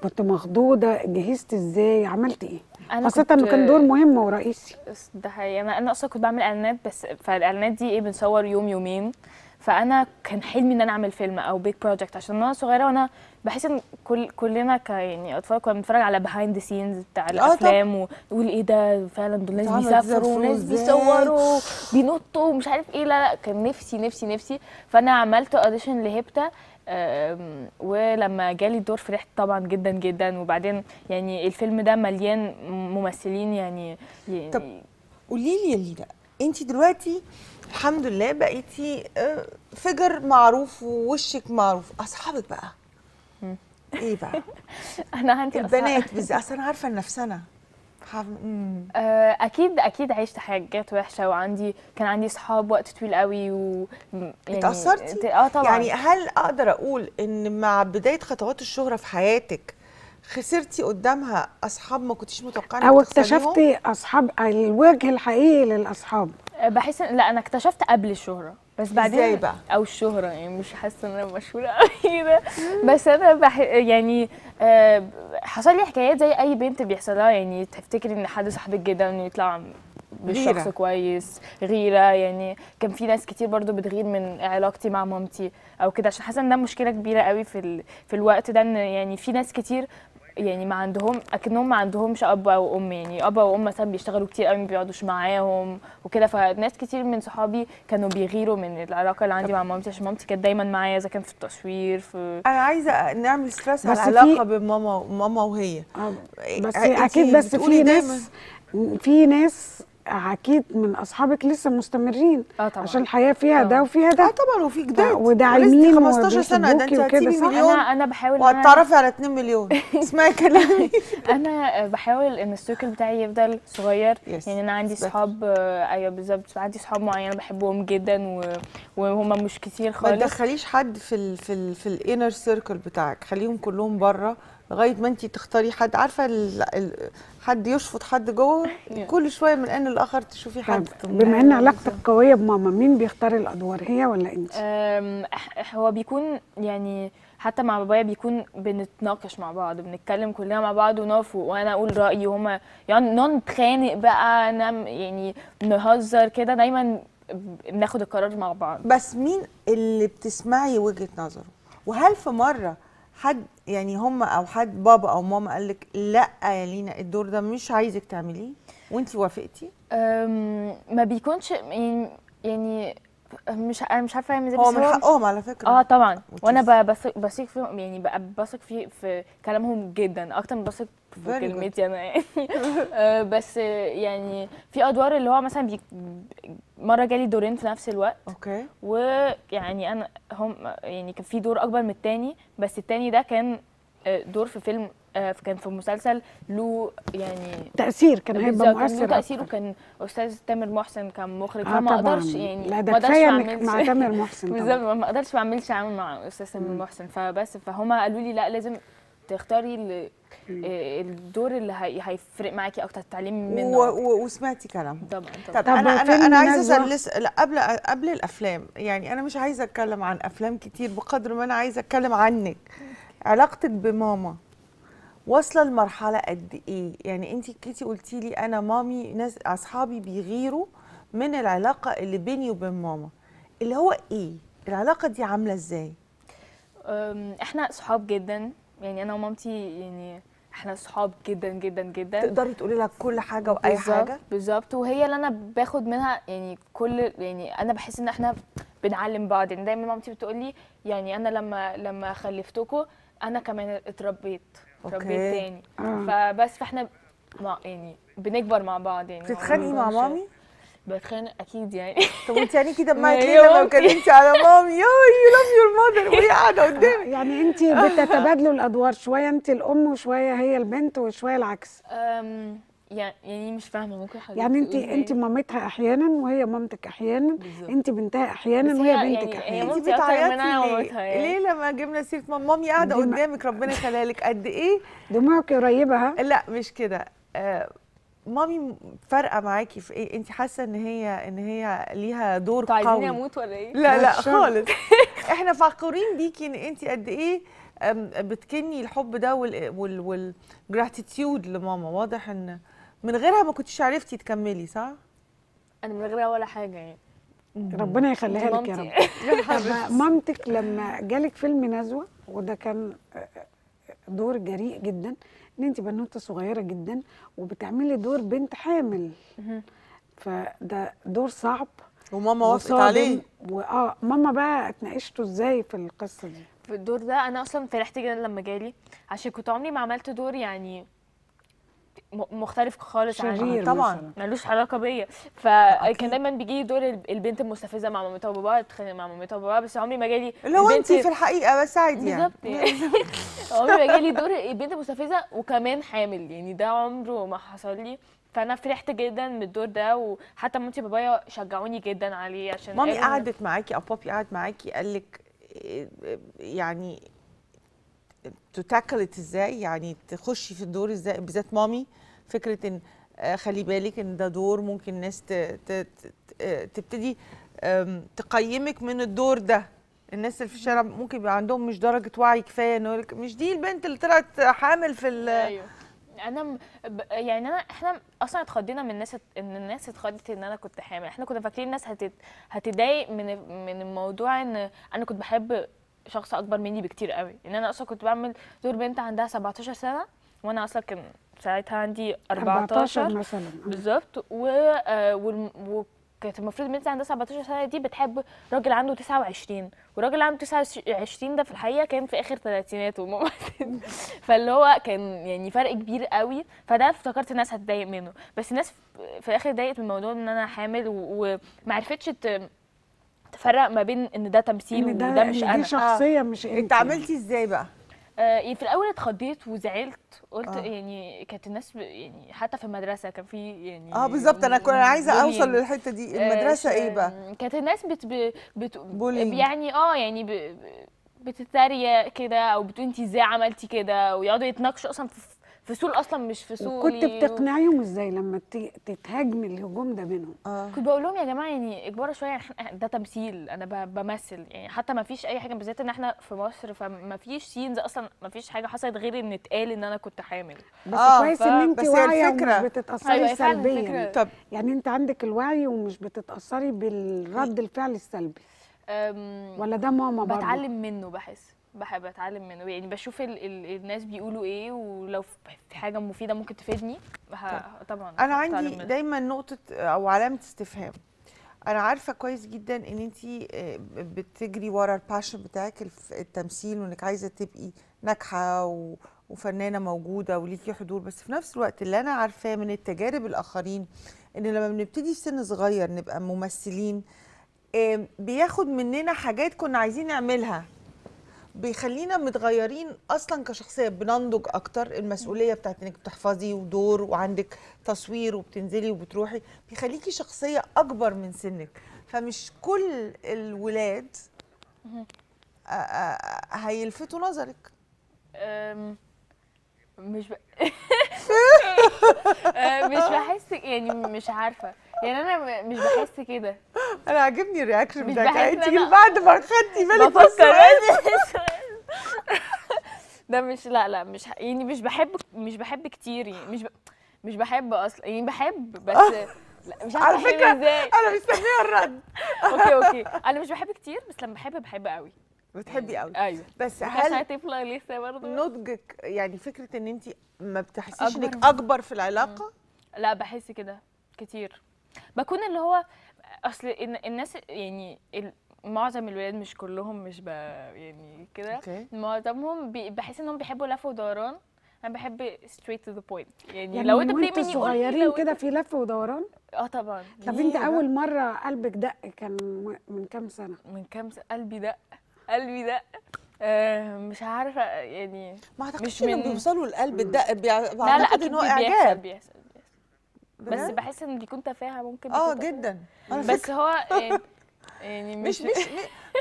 كنت مخضوضه؟ جهزت ازاي؟ عملت ايه؟ خاصة انه كان دور مهم ورئيسي. ده حقيقي. انا انا اصلا كنت بعمل اعلانات، بس فالاعلانات دي ايه، بنصور يوم يومين، فانا كان حلمي ان انا اعمل فيلم او بيج بروجكت، عشان انا صغيره وانا بحس ان كل كلنا ك يعني اطفال كنا بنتفرج على بيهايند ذا سينز بتاع الافلام، ونقول ايه ده فعلا، دول ناس بيسافروا وناس بيصوروا بينطوا مش عارف ايه. لا لا كان نفسي نفسي نفسي. فانا عملت اوديشن لهيبتا، ولما جالي الدور فرحت طبعا جدا جدا. وبعدين يعني الفيلم ده مليان ممثلين يعني. طب قولي لي يا لينا، انت دلوقتي الحمد لله بقيتي فجر معروف ووشك معروف، اصحابك بقى ايه بقى؟ انا هنت البنات بس انا عارفه ان نفسنا اكيد اكيد عشت حاجات وحشه، وعندي كان عندي اصحاب وقت طويل قوي و يعني اتاثرتي. اه طبعا. يعني هل اقدر اقول ان مع بدايه خطوات الشهره في حياتك خسرتي قدامها اصحاب ما كنتيش متوقعه او اكتشفتي اصحاب، الوجه الحقيقي للاصحاب؟ بحس ان لا، انا اكتشفت قبل الشهره بس بعدين. ازاي بقى؟ او الشهره يعني مش حاسه ان انا مشهوره قوي ده، بس انا بح... يعني آه حصل لي حكايات زي اي بنت بيحصلها، يعني تفتكري ان حد صاحبك جدا يطلع بالشخص كويس، غيره. يعني كان في ناس كتير برضو بتغير من علاقتي مع مامتي او كده، عشان حاسه ان ده مشكله كبيره قوي في ال... في الوقت ده، ان يعني في ناس كتير يعني ما عندهم اكنهم ما عندهمش اب او ام، يعني اب او ام مثلا بيشتغلوا كتير قوي ما بيقعدوش معاهم وكده. فناس كتير من صحابي كانوا بيغيروا من العلاقه اللي عندي مع مامتي، عشان مامتي كانت دايما معايا اذا كان في التصوير في انا عايزه نعمل ستريس على العلاقه بماما وماما وهي بس اكيد. بس في ناس في ناس اكيد من اصحابك لسه مستمرين. اه طبعا، عشان الحياه فيها ده وفيها ده. اه طبعا، وفي جداد وداعمين. خمستاشر سنه ده انت هتسيبي مليون. انا انا بحاول وهتتعرفي على اتنين مليون. اسمعي كلامي. انا بحاول ان السيركل بتاعي يفضل صغير. يعني انا عندي اصحاب، ايوه بالظبط، عندي اصحاب معينه بحبهم جدا و... وهم مش كتير خالص. ما تدخليش حد في ال... في ال... في الانر سيركل بتاعك، خليهم كلهم بره لغايه ما انت تختاري حد. عارفه ال... ال... حد يشفط حد جوه كل شويه من ان الاخر تشوفي حد. بما ان علاقتك قويه بماما، مين بيختار الادوار، هي ولا انت؟ هو بيكون يعني حتى مع بابايا بيكون بنتناقش مع بعض، بنتكلم كلنا مع بعض ونقف وانا اقول رايي وهما يعني نتخانق بقى، يعني نهزر كده، دايما بناخد القرار مع بعض. بس مين اللي بتسمعي وجهه نظره؟ وهل في مره حد يعني هم او حد بابا او ماما قال لك لا يا لينا الدور ده مش عايزك تعمليه وانت وافقتي؟ ما بيكونش يعني مش انا مش عارفه اعمل ازاي. هو من حقهم على فكره. اه طبعا، وانا بثق فيهم، يعني بثق في في كلامهم جدا اكتر من بثق في كلمتي انا يعني. بس يعني في ادوار اللي هو مثلا بي... مره جالي دورين في نفس الوقت. اوكي. ويعني انا هم يعني كان في دور اكبر من الثاني، بس الثاني ده كان دور في فيلم، كان في مسلسل له يعني تاثير، كان هيبقى مؤثر. كان تاثير، وكان استاذ تامر محسن كان مخرج. آه ما اقدرش يعني لا ده كفايه انك مع تامر محسن. بالظبط، ما اقدرش ما اعملش عامل مع استاذ تامر محسن. فبس فهم قالوا لي لا لازم تختاري الدور اللي هيفرق معاكي اكتر، تعليم منه. وسمعتي كلام. طبعا طبعا. طب انا انا انا عايزه اسال لسه قبل قبل الافلام، يعني انا مش عايزه اتكلم عن افلام كتير بقدر ما انا عايزه اتكلم عنك. علاقتك بماما واصله لمرحله قد ايه؟ يعني انت كنتي قلتي لي انا مامي ناس اصحابي بيغيروا من العلاقه اللي بيني وبين ماما، اللي هو ايه؟ العلاقه دي عامله ازاي؟ احنا صحاب جدا، يعني انا ومامتي يعني احنا صحاب جدا جدا جدا. تقدري تقولي لها كل حاجه واي حاجه. بالظبط، وهي اللي انا باخد منها يعني كل، يعني انا بحس ان احنا بنعلم بعض. يعني دايما مامتي بتقول لي يعني انا لما لما خلفتكم انا كمان اتربيت. اتربيت تاني. آه. فبس فاحنا مع يعني بنكبر مع بعض. يعني بتتخانقي مع مامي؟ بتخانق اكيد يعني. طب وانت يعني كده دمعت ليه لما اتكلمتي على مامي؟ يو لاف يور ماذر وهي قاعده قدامي. يعني انت بتتبادلوا الادوار، شويه انت الام وشويه هي البنت وشويه العكس. امم يعني مش فاهمه ممكن حضرتك. يعني انت انت مامتها احيانا وهي مامتك احيانا، انت بنتها احيانا وهي بنتك احيانا. انت بتعيطي ليه لما جبنا سيره مامي قاعده قدامك؟ ربنا يخليها لك. قد ايه دموعك قريبه؟ ها لا مش كده، مامي فارقه معاكي في ايه؟ انت حاسه ان هي ان هي ليها دور قوي؟ انتوا عايزيني اموت ولا ايه؟ لا لا خالص. احنا فخورين بيكي ان انت قد ايه بتكني الحب ده والجراتيتيود لماما. واضح ان من غيرها ما كنتش عرفتي تكملي، صح؟ انا من غيرها ولا حاجه يعني. ربنا يخليها لك يا رب. مامتك لما جالك فيلم نزوه، وده كان دور جريء جدا، ان انت بنوته صغيره جدا وبتعملي دور بنت حامل، فده دور صعب وماما وافقت عليه. واه ماما بقى اتناقشتوا ازاي في القصه دي؟ في الدور ده انا اصلا فرحت جدا لما جالي، عشان كنت عمري ما عملت دور يعني مختلف خالص عني، طبعا ملوش علاقه بيا. فكان دايما بيجي لي دور البنت المستفزه مع مامتها وباباها، اتخانق مع مامتها وباباها، بس عمري ما جالي اللي هو انت في الحقيقه بس عادي يعني. بالظبط. عمري ما جالي دور البنت المستفزه وكمان حامل، يعني ده عمره ما حصل لي. فانا فرحت جدا من الدور ده، وحتى مامتي وبابايا شجعوني جدا عليه. عشان مامي قعدت معاكي او بابي قعد معاكي قال لك يعني تتاكلت ازاي، يعني تخشي في الدور ازاي؟ بالذات مامي فكره ان خلي بالك ان ده دور ممكن الناس تبتدي تقيمك من الدور ده. الناس اللي في الشارع ممكن يبقى عندهم مش درجه وعي كفايه انه يقول لك مش دي البنت اللي طلعت حامل في ال ايوه. انا يعني انا احنا اصلا اتخضينا من الناس، ان الناس اتخضت ان انا كنت حامل. احنا كنا فاكرين الناس هتت... هتضايق من من الموضوع ان انا كنت بحب شخص اكبر مني بكتير قوي. ان انا اصلا كنت بعمل دور بنت عندها سبعتاشر سنه، وانا اصلا كان ساعتها عندي أربعتاشر مثلا بالظبط. وكانت المفروض بنت عندها سبعتاشر سنه دي بتحب راجل عنده تسعة وعشرين، وراجل عنده تسعة وعشرين ده في الحقيقه كان في اخر ثلاثيناته. فاللي هو كان يعني فرق كبير قوي. فده افتكرت الناس هتضايق منه، بس الناس في الاخر ضايقت من موضوع ان انا حامل، ومعرفتش تفرق ما بين ان ده تمثيل إن ده وده مش انا. دي شخصيه آه. مش انت. انت عملتي ازاي بقى؟ آه في الاول اتخضيت وزعلت، قلت آه. يعني كانت الناس يعني حتى في المدرسه كان في يعني اه بالظبط. انا كنت عايزه اوصل للحته دي. المدرسه آه ايه بقى؟ كانت الناس بت, بت... يعني اه يعني ب... بتتريق كده، او بتقول انت ازاي عملتي كده، ويقعدوا يتناقشوا اصلا في فصول اصلا مش فصول. كنت بتقنعيهم ازاي لما تتهاجمي الهجوم ده منهم؟ آه. كنت بقول لهم يا جماعه يعني اجباروا شويه، ده تمثيل، انا بمثل يعني. حتى ما فيش اي حاجه، بالذات ان احنا في مصر فما فيش سينز اصلا، ما فيش حاجه حصلت غير ان اتقال ان انا كنت حامل. بس آه. كويس ف... ان انت واعيه ومش بتتاثري سلبيا. طب يعني انت عندك الوعي ومش بتتاثري بالرد الفعل السلبي. أم... ولا ده ماما برضه بتعلم منه، بحس بحب اتعلم منه يعني. بشوف ال ال الناس بيقولوا ايه، ولو في حاجه مفيده ممكن تفيدني طبعا. انا عندي دايما نقطه او علامه استفهام. انا عارفه كويس جدا ان انت بتجري ورا الباشن بتاعك التمثيل، وانك عايزه تبقي ناجحه وفنانه موجوده وليكي حضور، بس في نفس الوقت اللي انا عارفاه من التجارب الاخرين ان لما بنبتدي في سن صغير نبقى ممثلين بياخد مننا حاجات كنا عايزين نعملها، بيخلينا متغيرين اصلا كشخصيه، بننضج اكتر. المسؤوليه بتاعت انك بتحفظي ودور وعندك تصوير وبتنزلي وبتروحي بيخليكي شخصيه اكبر من سنك. فمش كل الولاد هيلفتوا نظرك. مش ب... مش بحس يعني، مش عارفه يعني، انا مش بحس كده. انا عاجبني الرياكشن بتاعك. انت بعد ما خدتي بالك بس ده مش لا لا مش يعني مش بحب مش بحب كتير يعني مش ب... مش بحب اصلا يعني. بحب بس لا مش عارفه احب ازاي. انا مستنيه الرد. اوكي اوكي انا مش بحب كتير، بس لما بحب بحب قوي. بتحبي قوي؟ ايوه. بس هل طفله لسه برضه نضجك يعني فكره ان انت ما بتحسيش انك اكبر في العلاقه؟ لا بحس كده كتير. بكون اللي هو اصل الناس يعني معظم الولاد مش كلهم مش يعني كده okay. معظمهم بحس انهم بيحبوا لف ودوران. انا بحب straight to the point يعني, يعني لو انت بتعملي صغيرين كده في لف ودوران. اه طبعا. طب انت اول مره قلبك دق كان من كام سنه؟ من كام سنه قلبي دق قلبي دق آه مش عارفه يعني. ما اعتقدش انهم بيوصلوا لقلب الدق. بعتقد ان هو اعجاب. بيحصل بيحصل بس بحس ان بيكون تفاهه ممكن. اه جدا. بس هو يعني مش مش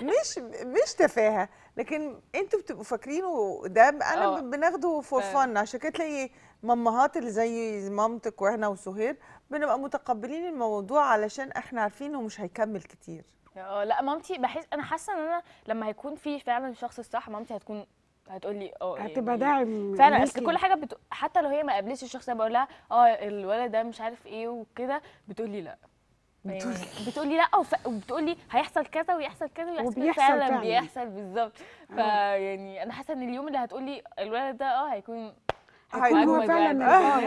مش مش تفاهه، لكن انتوا بتبقوا فاكرينه ده، انا بناخده فور فن. عشان كده تلاقي مامهات اللي زي مامتك واحنا وسهير بنبقى متقبلين الموضوع علشان احنا عارفين انه مش هيكمل كتير. اه لا مامتي بحس انا حاسه ان انا لما هيكون في فعلا الشخص الصح مامتي هتكون هتقول لي اه هتبقى داعم فعلا، اصل كل حاجه بت... حتى لو هي ما قابلتش الشخص انا بقول لها اه الولد ده مش عارف ايه وكده، بتقول لي لا بتقول بتقولي لا وبتقولي هيحصل كذا ويحصل كذا ويحصل فعلا بيحصل بالظبط. فيعني انا حاسه ان اليوم اللي هتقولي الولد ده اه هيكون هيكون فعلا اه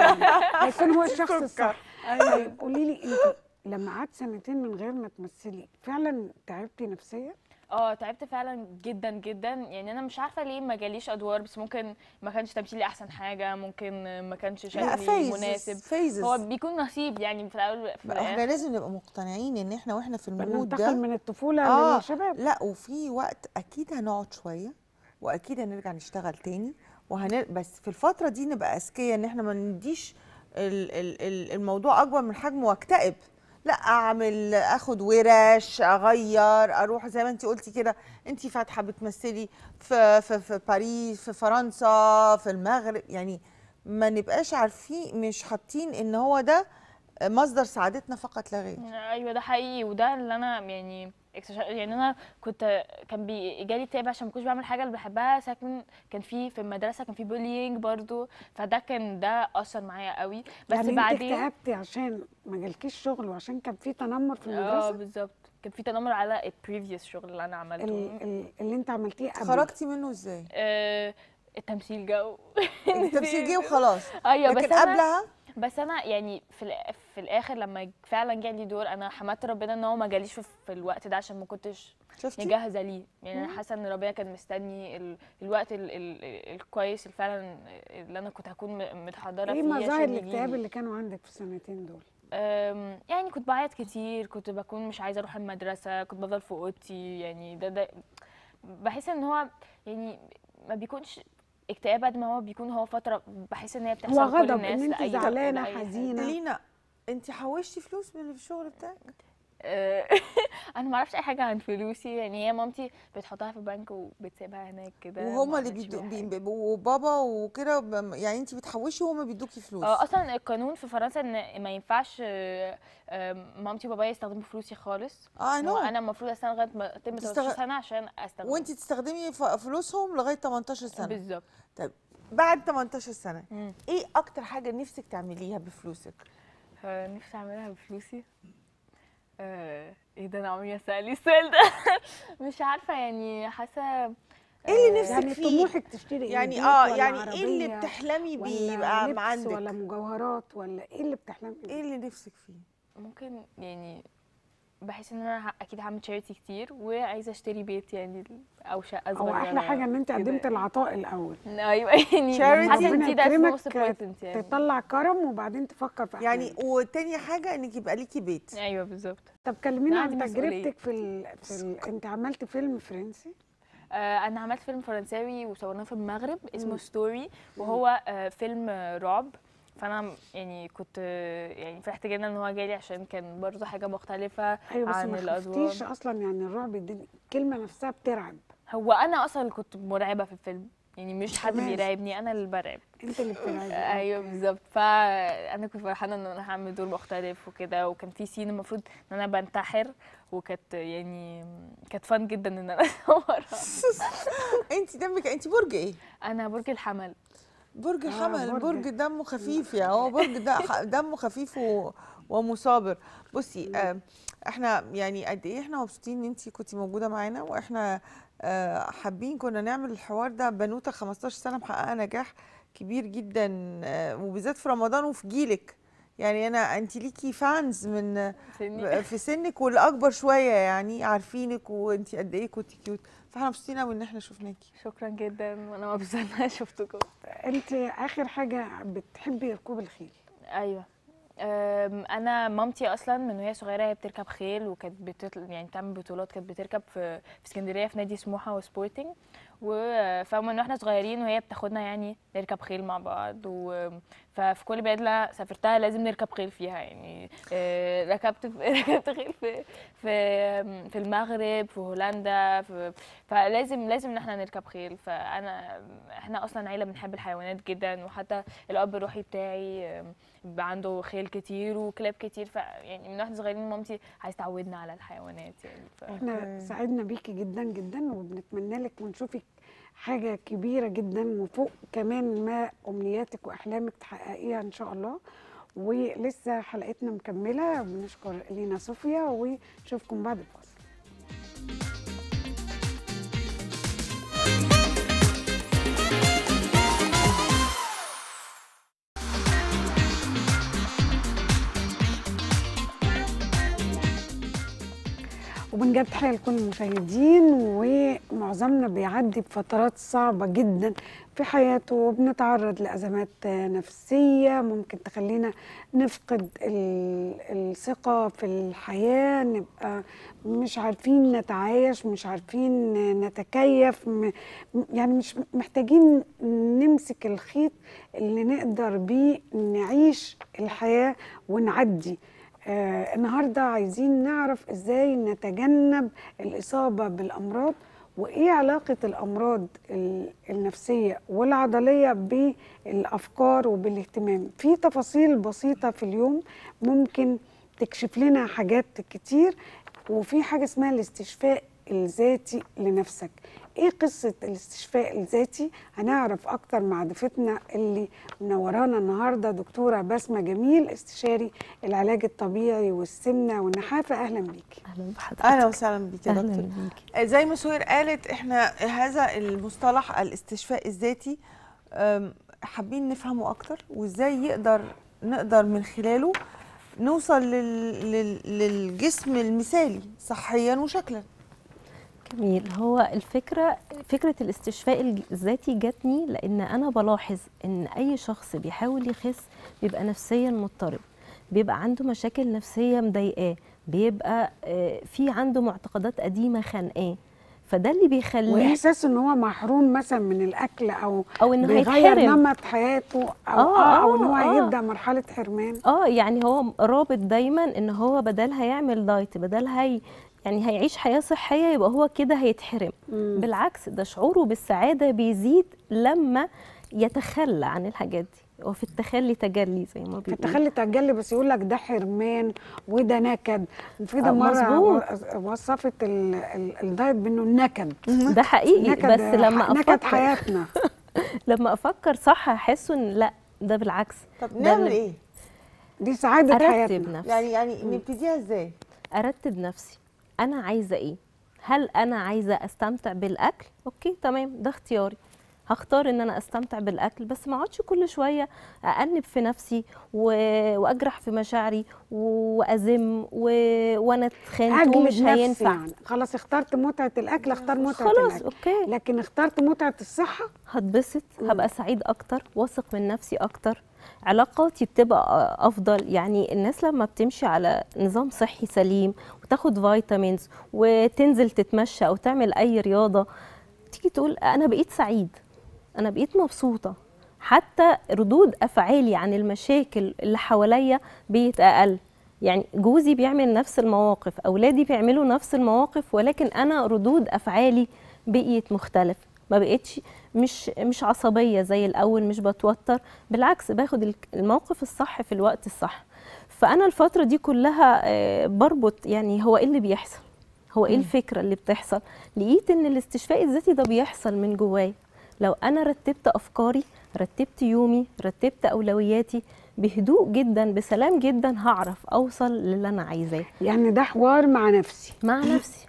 هيكون هو الشخص الصح. ايوه قولي لي انت لما قعدت سنتين من غير ما تمثلي فعلا تعبتي نفسيا؟ اه تعبت فعلا جدا جدا، يعني انا مش عارفه ليه ما جاليش ادوار، بس ممكن ما كانش تمثيلي احسن حاجه، ممكن ما كانش شكلي مناسب. فايزز. هو بيكون نصيب يعني في الاول في الاخر. احنا لازم نبقى مقتنعين ان احنا واحنا في المود ده بننتقل من الطفوله آه للشباب. لا وفي وقت اكيد هنقعد شويه واكيد هنرجع نشتغل تاني وهن بس في الفتره دي نبقى اذكياء ان احنا ما نديش ال ال ال الموضوع اكبر من حجمه واكتئب. لا اعمل اخد ورش، اغير، اروح زي ما انت قلتي كده، انت فاتحه بتمثلي في في في باريس، في فرنسا، في المغرب، يعني ما نبقاش عارفين مش حاطين ان هو ده مصدر سعادتنا فقط لا غير. ايوه ده حقيقي، وده اللي انا يعني يعني انا كنت كان بيجالي اكتئاب عشان ما كنتش بعمل حاجه اللي بحبها. ساكن كان في في المدرسه كان في بولينج برضو، فده كان ده اثر معايا قوي. بس يعني بعدين انت اكتئبتي عشان ما جالكيش شغل وعشان كان في تنمر في المدرسه؟ اه بالظبط، كان في تنمر على البريفيوس شغل اللي انا عملته. اللي, اللي انت عملتيه قبل خرجتي منه ازاي؟ آه التمثيل جه التمثيل جه وخلاص. ايوه بس لكن قبلها بس انا يعني في في الاخر لما فعلا جالي دور انا حمدت ربنا ان هو ما جاليش في الوقت ده عشان ما كنتش جاهزه ليه. يعني انا حاسه ان ربنا كان مستني ال... الوقت ال... ال... الكويس اللي فعلا اللي انا كنت هكون متحضره فيه. ايه مظاهر الاكتئاب اللي كانوا عندك في السنتين دول؟ يعني كنت بعيط كتير، كنت بكون مش عايزه اروح المدرسه، كنت بفضل في اوضتي. يعني ده ده بحس ان هو يعني ما بيكونش اكتئاب قد ما هو بيكون هو فتره بحس ان هي بتحصل لكل الناس. انت زعلانه حزينه. لينا انت حوشتي فلوس من الشغل بتاعك؟ انا ما اعرفش اي حاجه عن فلوسي، يعني هي مامتي بتحطها في البنك وبتسيبها هناك كده وهما اللي بيدوا، وبابا وكده. يعني انت بتحوشي وهما بيدوكي فلوس؟ اه اصلا القانون في فرنسا ان ما ينفعش مامتي وبابايا يستخدموا فلوسي خالص. اه نو انا المفروض استنى لغايه ما اتم تمنتاشر سنه عشان استخدم، وانت تستخدمي فلوسهم لغايه تمنتاشر سنه بالظبط. طيب بعد تمنتاشر سنه م. ايه اكتر حاجه نفسك تعمليها بفلوسك؟ نفسي اعملها بفلوسي ايه ده؟ انا عمري ما سالي السؤال ده. مش عارفه، يعني حاسه ايه اللي نفسك يعني فيه؟ طموحك تشتري ايه؟ يعني اه يعني ايه اللي بتحلمي بيه يبقى عندك؟ ولا مجوهرات ولا ايه اللي بتحلمي بيه؟ ايه اللي نفسك فيه؟ ممكن يعني بحس ان انا اكيد هعمل تشاريتي كتير وعايزه اشتري بيت يعني او شقه صغيره. او احلى حاجه ان انت قدمت العطاء الاول. ايوه يعني عشان دي ده يعني تطلع كرم وبعدين تفكر في احلامك. يعني وتاني حاجه انك يبقى ليكي بيت. ايوه بالظبط. طب كلمينا عن تجربتك في ال... في ال... انت عملت فيلم فرنسي؟ أنا عملت فيلم فرنساوي وصورناه في المغرب اسمه ستوري، وهو فيلم رعب. فانا يعني كنت يعني فرحت جدا ان هو جالي عشان كان برضه حاجه مختلفه أيوة عن الادوار. ايوه بس ما اصلا يعني الرعب دي الكلمه نفسها بترعب. هو انا اصلا كنت مرعبه في الفيلم، يعني مش حد بيراقبني، انا اللي برعب. انت اللي بترعبي. ايوه بالظبط. فانا كنت فرحانه ان انا هعمل دور مختلف وكده، وكان في سين المفروض ان انا بنتحر، وكانت يعني كانت فن جدا ان انا اصورها. انت دمك انت برج ايه؟ انا برج الحمل. برج حمل آه، برج, برج دمه خفيف. يعني هو برج دمه خفيف و... ومصابر. بصي آه، احنا يعني قد ايه احنا مبسوطين ان انت كنتي موجوده معانا، واحنا آه حابين كنا نعمل الحوار ده. بنوته خمستاشر سنه محققه نجاح كبير جدا آه، وبالذات في رمضان وفي جيلك. يعني انا انت ليكي فانز من سني. في سنك والاكبر شويه، يعني عارفينك وانت قد ايه كنت كيوت، فاحنا مبسوطين قوي ان احنا شفناكي. شكرا جدا، وانا مبسوطه ان انا شفتكم. انت اخر حاجه بتحبي ركوب الخيل؟ ايوه انا مامتي اصلا من وهي صغيره هي بتركب خيل، وكانت يعني بتعمل بطولات، كانت بتركب في في اسكندريه في نادي سموحه وسبورتنج، وفاهمه ان احنا صغيرين وهي بتاخدنا يعني نركب خيل مع بعض، ففي كل بلد لا سافرتها لازم نركب خيل فيها يعني. ركبت ركبت خيل في في في المغرب، في هولندا، في فلازم لازم ان احنا نركب خيل. فانا احنا اصلا عيله بنحب الحيوانات جدا، وحتى الاب الروحي بتاعي عنده خيل كتير وكلاب كتير، فيعني من واحنا صغيرين مامتي عايز تعودنا على الحيوانات يعني. ف... احنا سعدنا بيكي جدا جدا، وبنتمنى لك ونشوفك حاجه كبيره جدا وفوق كمان ما امنياتك واحلامك تحققيها ان شاء الله. ولسه حلقتنا مكمله، بنشكر لينا صوفيا ونشوفكم بعد الفاصل. وبنجد حال كل المشاهدين، ومعظمنا بيعدي بفترات صعبة جدا في حياته، وبنتعرض لأزمات نفسية ممكن تخلينا نفقد الثقة في الحياة، نبقى مش عارفين نتعايش، مش عارفين نتكيف، يعني مش محتاجين نمسك الخيط اللي نقدر بيه نعيش الحياة ونعدي. آه النهارده عايزين نعرف ازاي نتجنب الاصابه بالامراض، وايه علاقه الامراض النفسيه والعضليه بالافكار وبالاهتمام. في تفاصيل بسيطه في اليوم ممكن تكشف لنا حاجات كتير، وفي حاجه اسمها الاستشفاء الذاتي لنفسك. ايه قصه الاستشفاء الذاتي؟ هنعرف اكتر مع ضيفتنا اللي منورانا النهارده دكتوره بسمه جميل، استشاري العلاج الطبيعي والسمنه والنحافه. اهلا بيكي. اهلا بحضرتك. اهلا وسهلا بيكي يا دكتور. زي ما سهير قالت، احنا هذا المصطلح الاستشفاء الذاتي حابين نفهمه اكتر، وازاي يقدر نقدر من خلاله نوصل لل... للجسم المثالي صحيا وشكلا. جميل. هو الفكرة فكرة الاستشفاء الذاتي جاتني لأن أنا بلاحظ إن أي شخص بيحاول يخس بيبقى نفسيا مضطرب، بيبقى عنده مشاكل نفسية مضايقاه، بيبقى في عنده معتقدات قديمة خانقاه، فده اللي بيخليه واحساس ان هو محروم مثلا من الاكل، او او انه هيغير نمط حياته، او آه آه او ان هو آه هيبدا مرحله حرمان. اه يعني هو رابط دايما ان هو بدل هيعمل دايت، بدل هي يعني هيعيش حياة صحية، يبقى هو كده هيتحرم. مم. بالعكس، ده شعوره بالسعادة بيزيد لما يتخلى عن الحاجات دي، وفي التخلي تجلي زي ما بيقولوا. في التخلي تجلي، بس يقول لك ده حرمان وده نكد. في ده مرة وصفت الدايت بأنه النكد. ده حقيقي نكد، بس لما أفكر نكد حياتنا. لما أفكر صح هحس إن لا، ده بالعكس. طب نعمل إيه؟ دي سعادة حياتنا. يعني يعني نبتديها إزاي؟ أرتب نفسي. أنا عايزة إيه؟ هل أنا عايزة أستمتع بالأكل؟ أوكي تمام، ده اختياري، هختار إن أنا أستمتع بالأكل، بس ما أقعدش كل شوية أأنب في نفسي و... وأجرح في مشاعري وأزم و... وأنا اتخانقت ومش هينفع يعني. خلاص اخترت متعة الأكل، اختار متعة الأكل خلاص أوكي، لكن اخترت متعة الصحة هتبسط، هبقى سعيد أكتر، واثق من نفسي أكتر، علاقاتي بتبقى أفضل. يعني الناس لما بتمشي على نظام صحي سليم وتاخد فيتامينز وتنزل تتمشى أو تعمل أي رياضة، تيجي تقول أنا بقيت سعيد، أنا بقيت مبسوطة، حتى ردود أفعالي عن المشاكل اللي حواليا بقت أقل. يعني جوزي بيعمل نفس المواقف، أولادي بيعملوا نفس المواقف، ولكن أنا ردود أفعالي بقيت مختلف، ما بقيتش مش مش عصبيه زي الاول، مش بتوتر، بالعكس باخد الموقف الصح في الوقت الصح. فانا الفتره دي كلها بربط يعني هو ايه اللي بيحصل، هو ايه الفكره اللي بتحصل. لقيت ان الاستشفاء الذاتي ده بيحصل من جوايا لو انا رتبت افكاري، رتبت يومي، رتبت اولوياتي بهدوء جدا، بسلام جدا، هعرف اوصل للي انا عايزاه. يعني ده حوار مع نفسي، مع نفسي.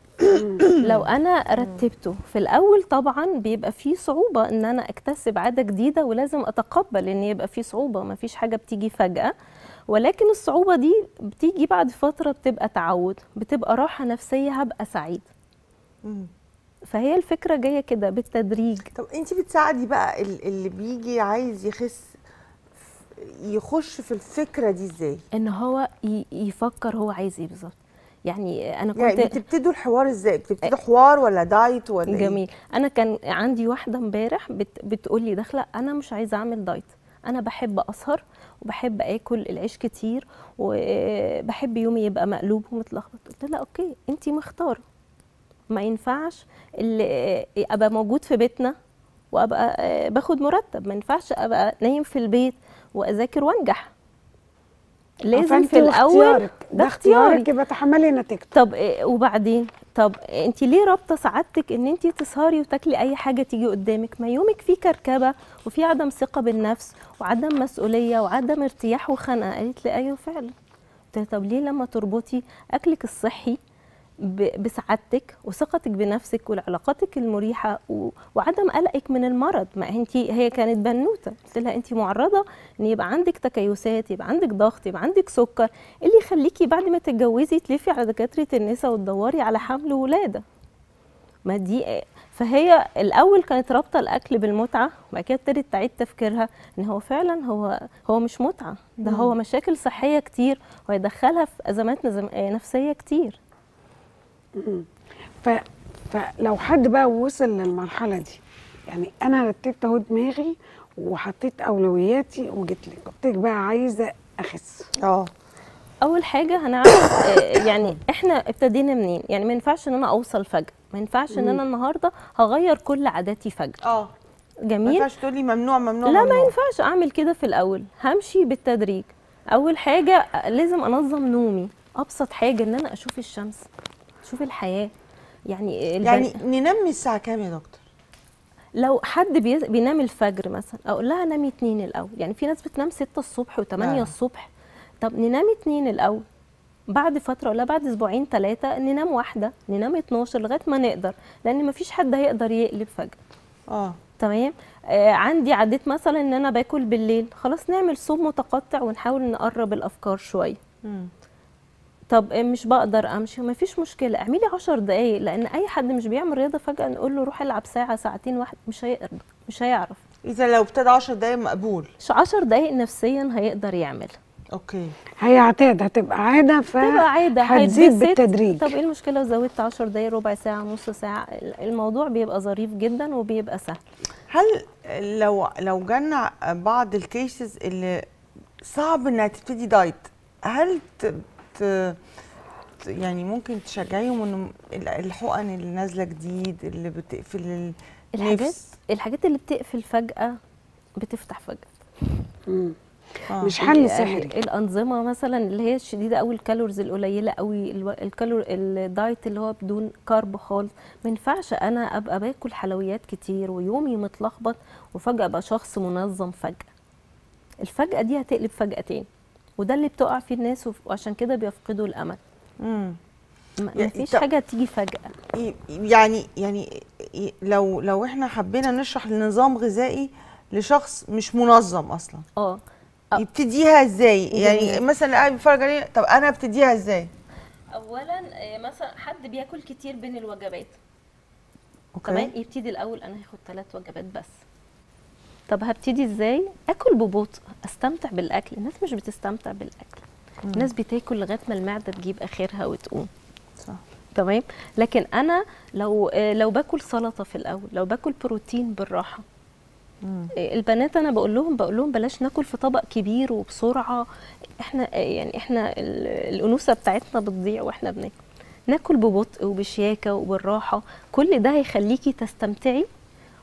لو انا رتبته في الاول طبعا بيبقى فيه صعوبه ان انا اكتسب عاده جديده، ولازم اتقبل ان يبقى فيه صعوبه، ما فيش حاجه بتيجي فجاه، ولكن الصعوبه دي بتيجي بعد فتره، بتبقى تعود، بتبقى راحه نفسيه، هبقى سعيد. فهي الفكره جايه كده بالتدريج. طب انت بتساعدي بقى اللي بيجي عايز يخس يخش في الفكره دي ازاي؟ ان هو يفكر هو عايز ايه بالظبط، يعني انا كنت يعني بتبتدوا الحوار ازاي؟ بتبتدوا حوار ولا دايت ولا جميل إيه؟ انا كان عندي واحده امبارح بت... بتقول لي داخله انا مش عايزه اعمل دايت، انا بحب اسهر وبحب اكل العيش كتير وبحب يومي يبقى مقلوب ومتلخبط. قلت لها اوكي انت مختاره، ما ينفعش اللي ابقى موجود في بيتنا وابقى باخد مرتب، ما ينفعش ابقى نايم في البيت واذاكر وانجح، لازم في الاول ده اختيارك يبقى تحملي نتيجته. طب وبعدين طب انت ليه رابطه سعادتك ان انت تسهري وتاكلي اي حاجه تيجي قدامك؟ ما يومك فيه كركبه وفي عدم ثقه بالنفس وعدم مسؤوليه وعدم ارتياح وخنقه. قالت لي ايوه فعلا. قلت لها طب ليه لما تربطي اكلك الصحي بسعادتك وثقتك بنفسك وعلاقاتك المريحه وعدم قلقك من المرض؟ ما انت هي كانت بنوته. قلت لها انت معرضه ان يبقى عندك تكيسات، يبقى عندك ضغط، يبقى عندك سكر، اللي يخليكي بعد ما تتجوزي تلفي على دكاتره النساء وتدوري على حمل ولاده. ما دي ايه؟ فهي الاول كانت رابطه الاكل بالمتعه، وبعد كده ابتدت تعيد تفكيرها ان هو فعلا هو هو مش متعه، ده هو مشاكل صحيه كتير ويدخلها في ازمات نفسيه كتير. ف... فلو حد بقى وصل للمرحله دي، يعني انا رتبت اهو دماغي وحطيت اولوياتي وجيت لك، قلت بقى عايزه اخس، اه اول حاجه هنعرف يعني احنا ابتدينا منين. يعني ما ينفعش ان انا اوصل فجاه، ما ينفعش ان انا النهارده هغير كل عاداتي فجاه. اه جميل. ما ينفعش تقولي ممنوع ممنوع لا ممنوع. ما ينفعش اعمل كده. في الاول همشي بالتدريج. اول حاجه لازم انظم نومي، ابسط حاجه ان انا اشوف الشمس، شوف الحياه. يعني يعني ننام الساعه كام يا دكتور؟ لو حد بينام الفجر مثلا اقول لها نامي اتنين الاول. يعني في ناس بتنام ستة الصبح وتمانية آه. الصبح. طب ننامي اتنين الاول، بعد فتره ولا بعد اسبوعين ثلاثه ننام واحده، ننام اتناشر لغايه ما نقدر، لان ما فيش حد هيقدر يقلب فجاه. اه تمام. آه عندي عادات مثلا ان انا باكل بالليل، خلاص نعمل صوم متقطع ونحاول نقرب الافكار شويه. امم طب مش بقدر امشي، مفيش مشكله اعملي عشر دقائق، لان اي حد مش بيعمل رياضه فجاه نقول له روح العب ساعه ساعتين واحد مش هيقدر، مش هيعرف. اذا لو ابتدى عشر دقائق مقبول، عشر دقائق نفسيا هيقدر يعمل. اوكي هيعتاد، هتبقى عاده، فتبقى عاده هتزيد بالتدريج. طب ايه المشكله لو زودت عشر دقائق، ربع ساعه، نص ساعه؟ الموضوع بيبقى ظريف جدا وبيبقى سهل. هل لو لو جالنا بعض الكيسز اللي صعب انها تبتدي دايت، هل ت... يعني ممكن تشجعيهم انه الحقن اللي نازله جديد اللي بتقفل النفس؟ الحاجات الحاجات اللي بتقفل فجاه بتفتح فجاه. امم آه. مش حل سحري. الانظمه مثلا اللي هي الشديده قوي، الكالوريز القليله قوي، الكالور الدايت اللي هو بدون كارب خالص. ما ينفعش انا ابقى باكل حلويات كتير ويومي متلخبط وفجاه ابقى شخص منظم فجاه. الفجاه دي هتقلب فجاه تاني، وده اللي بتقع فيه الناس، وعشان كده بيفقدوا الامل. امم مفيش حاجه تيجي فجاه. يعني يعني لو لو احنا حبينا نشرح نظام غذائي لشخص مش منظم اصلا، اه يبتديها ازاي؟ يعني مثلا قاعد بيتفرج عليه، طب انا ابتديها ازاي؟ اولا مثلا حد بياكل كتير بين الوجبات، كمان يبتدي الاول انا هاخد ثلاث وجبات بس. طب هبتدي ازاي؟ اكل ببطء، استمتع بالاكل. الناس مش بتستمتع بالاكل. مم. الناس بتاكل لغايه ما المعده تجيب اخرها وتقوم. صح. تمام؟ لكن انا لو لو باكل سلطه في الاول، لو باكل بروتين بالراحه. مم. البنات انا بقول لهم بقول لهم بلاش ناكل في طبق كبير وبسرعه، احنا يعني احنا الانوثه بتاعتنا بتضيع واحنا بناكل. ناكل ببطء وبشياكه وبالراحه، كل ده هيخليكي تستمتعي،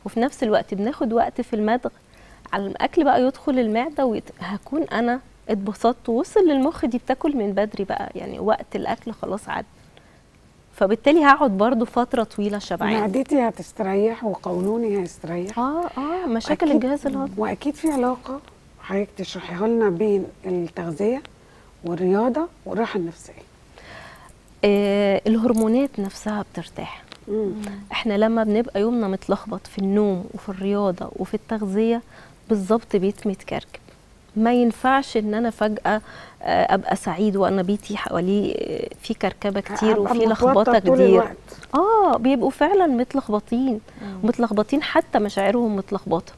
وفي نفس الوقت بناخد وقت في المضغ على الاكل، بقى يدخل المعده وهكون انا اتبسطت ووصل للمخ. دي بتاكل من بدري بقى، يعني وقت الاكل خلاص عدى، فبالتالي هقعد برضو فتره طويله شبعانه، معدتي هتستريح وقولوني هيستريح. اه اه مشاكل الجهاز الهضمي. واكيد في علاقه حضرتك تشرحيها لنا بين التغذيه والرياضه والراحه النفسيه. آه الهرمونات نفسها بترتاح. احنا لما بنبقى يومنا متلخبط في النوم وفي الرياضه وفي التغذيه بالظبط بيت متكركب. ما ينفعش ان انا فجاه ابقى سعيد وانا بيتي حواليه في كركبه كتير وفي لخبطه كتير. اه بيبقوا فعلا متلخبطين متلخبطين حتى مشاعرهم متلخبطه،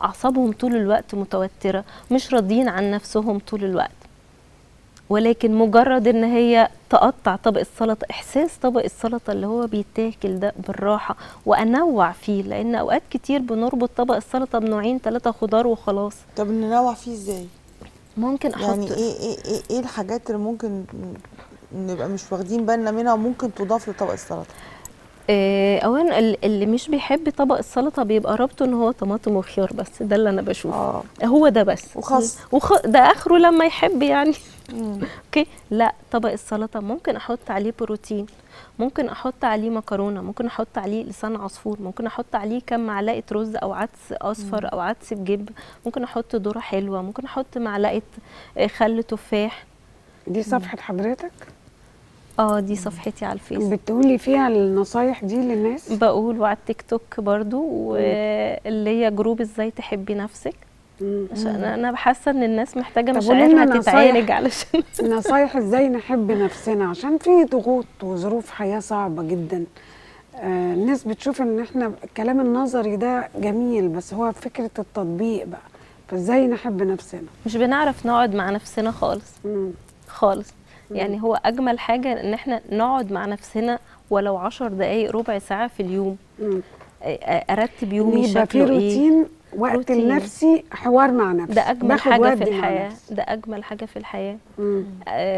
اعصابهم طول الوقت متوتره، مش راضيين عن نفسهم طول الوقت. ولكن مجرد ان هي تقطع طبق السلطه، احساس طبق السلطه اللي هو بيتاكل ده بالراحه، وانوع فيه لان اوقات كتير بنربط طبق السلطه بنوعين ثلاثه خضار وخلاص. طب ننوع فيه ازاي؟ ممكن احط يعني ايه ايه ايه, إيه الحاجات اللي ممكن نبقى مش واخدين بالنا منها وممكن تضاف لطبق السلطه؟ اولا اللي مش بيحب طبق السلطه بيبقى رابطه ان هو طماطم وخيار بس، ده اللي انا بشوفه. آه. هو ده بس وخس وخ... ده اخره لما يحب يعني. اوكي لا، طبق السلطه ممكن احط عليه بروتين، ممكن احط عليه مكرونه، ممكن احط عليه لسان عصفور، ممكن احط عليه كم معلقه رز او عدس اصفر او عدس بجب، ممكن احط ذره حلوه، ممكن احط معلقه خل تفاح. دي صفحه حضرتك؟ اه دي صفحتي على الفيس بتقولي فيها النصايح دي للناس؟ بقول، وعلى التيك توك برضو، واللي هي جروب ازاي تحبي نفسك، عشان انا حاسه ان الناس محتاجه مشاعرها تتعالج علشان نصايح ازاي نحب نفسنا، عشان في ضغوط وظروف حياه صعبه جدا. آه الناس بتشوف ان احنا الكلام النظري ده جميل، بس هو فكره التطبيق بقى، فازاي نحب نفسنا؟ مش بنعرف نقعد مع نفسنا خالص. مم. خالص يعني هو أجمل حاجة إن احنا نقعد مع نفسنا ولو عشر دقايق ربع ساعة في اليوم. مم. أرتب يومي شكله إيه، روتين وقت روتين. لنفسي حوار مع نفسي، ده أجمل حاجة في الحياة، ده أجمل حاجة في الحياة. مم.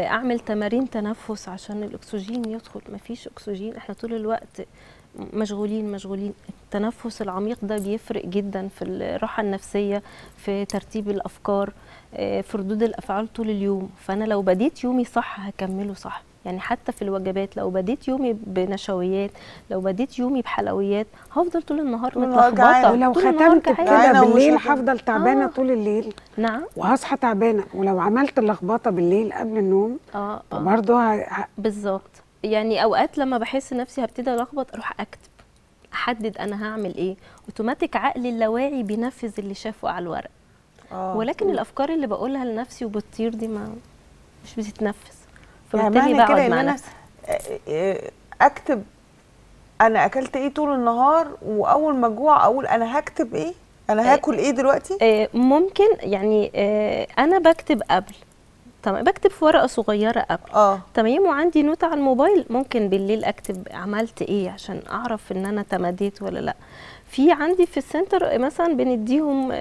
أعمل تمارين تنفس عشان الأكسجين يدخل، مفيش أكسجين، احنا طول الوقت مشغولين مشغولين. التنفس العميق ده بيفرق جدا في الراحة النفسية، في ترتيب الأفكار، في ردود الأفعال طول اليوم. فأنا لو بديت يومي صح هكمله صح، يعني حتى في الوجبات لو بديت يومي بنشويات، لو بديت يومي بحلويات، هفضل طول النهار متلخبطه. ولو ختمت كده بالليل هفضل تعبانه. آه. طول الليل. نعم، وهصحى تعبانه. ولو عملت اللخبطه بالليل قبل النوم اه, آه. برضه ه... بالظبط. يعني اوقات لما بحس نفسي هبتدي الخبط اروح اكتب، احدد انا هعمل ايه، اوتوماتيك عقلي اللاواعي بينفذ اللي شافه على الورق. آه. ولكن مم. الافكار اللي بقولها لنفسي وبتطير دي ما مش بتتنفس، فبالتالي يعني بقعد مع نفسي اكتب انا اكلت ايه طول النهار، واول ما اجوع اقول انا هكتب ايه، انا هاكل ايه دلوقتي. آه ممكن يعني آه انا بكتب قبل، تمام، بكتب في ورقه صغيره قبل. آه. تمام، وعندي نوت على الموبايل، ممكن بالليل اكتب عملت ايه عشان اعرف ان انا تمديت ولا لا. في عندي في السنتر مثلا بنديهم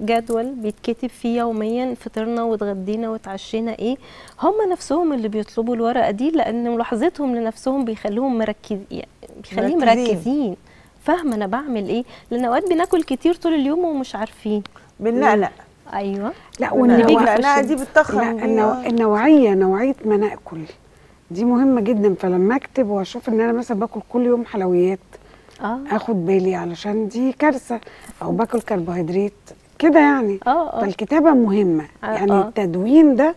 جدول بيتكتب فيه يوميا فطرنا واتغدينا واتعشينا ايه، هم نفسهم اللي بيطلبوا الورقه دي لان ملاحظتهم لنفسهم بيخلوهم مركزين، يعني بيخليهم مركزين، فاهمه انا بعمل ايه، لان اوقات بناكل كتير طول اليوم ومش عارفين بنقلق. ايوه، لا والنقلقه دي بتتخن. النوعيه، نوعيه ما ناكل دي مهمه جدا. فلما اكتب واشوف ان انا مثلا باكل كل يوم حلويات، آه. اخد بالي علشان دي كارثه، او باكل كربوهيدرات كده يعني. آه آه. فالكتابه مهمه. آه يعني آه. التدوين ده